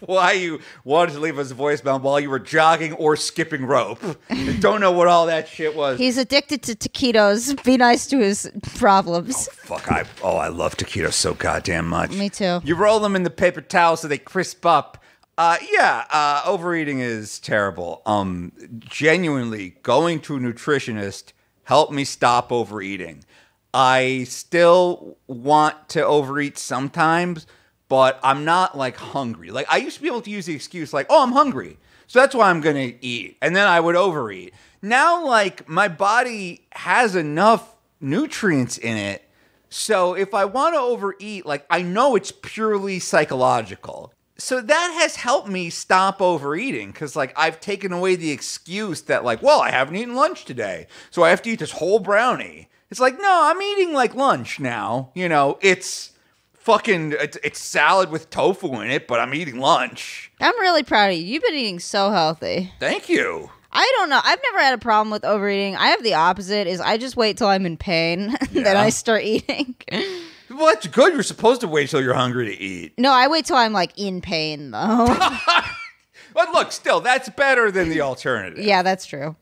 why you wanted to leave us a voicemail while you were jogging or skipping rope. I don't know what all that shit was. He's addicted to taquitos. Be nice to his problems. Oh, fuck, I, oh, I love taquitos so goddamn much. Me too. You roll them in the paper towel so they crisp up. Uh, yeah, uh, overeating is terrible. Um, genuinely, going to a nutritionist helped me stop overeating. I still want to overeat sometimes, but I'm not, like, hungry. Like, I used to be able to use the excuse, like, oh, I'm hungry, so that's why I'm going to eat. And then I would overeat. Now, like, my body has enough nutrients in it, so if I want to overeat, like, I know it's purely psychological. So that has helped me stop overeating because, like, I've taken away the excuse that, like, well, I haven't eaten lunch today, so I have to eat this whole brownie. It's like, no, I'm eating, like, lunch now. You know, it's fucking, it's, it's salad with tofu in it, but I'm eating lunch. I'm really proud of you. You've been eating so healthy. Thank you. I don't know. I've never had a problem with overeating. I have the opposite is I just wait till I'm in pain, yeah. Then I start eating. Well, that's good. You're supposed to wait till you're hungry to eat. No, I wait till I'm, like, in pain, though. But look, still, that's better than the alternative. Yeah, that's true.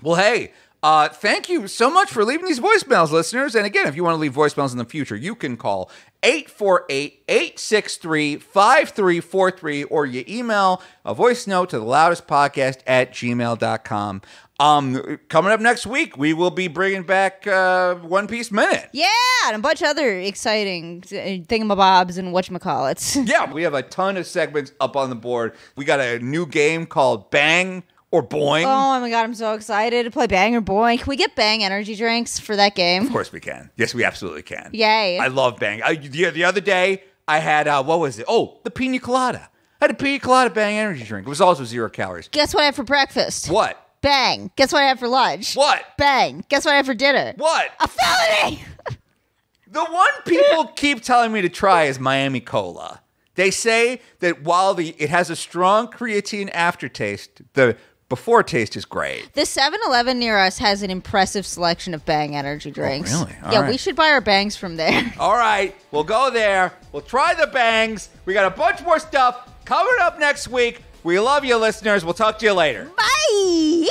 Well, hey, uh, thank you so much for leaving these voicemails, listeners. And again, if you want to leave voicemails in the future, you can call eight four eight, eight six three, five three four three or you email a voice note to the loudest podcast at gmail dot com. Um, coming up next week, we will be bringing back uh, One Piece Minute. Yeah, and a bunch of other exciting thingamabobs and whatchamacallits. Yeah, we have a ton of segments up on the board. We got a new game called Bang or Boing. Oh, my God, I'm so excited to play Bang or Boing. Can we get Bang energy drinks for that game? Of course we can. Yes, we absolutely can. Yay. I love Bang. I, the, the other day, I had, uh, what was it? Oh, the pina colada. I had a pina colada Bang energy drink. It was also zero calories. Guess what I had for breakfast? What? Bang. Guess what I had for lunch? What? Bang. Guess what I had for dinner? What? A felony! The one people keep telling me to try is Miami Cola. They say that while the it has a strong creatine aftertaste, the before taste is great. The seven eleven near us has an impressive selection of Bang energy drinks. Oh, really? All yeah, right. We should buy our Bangs from there. All right. We'll go there. We'll try the Bangs. We got a bunch more stuff coming up next week. We love you, listeners. We'll talk to you later. Bye.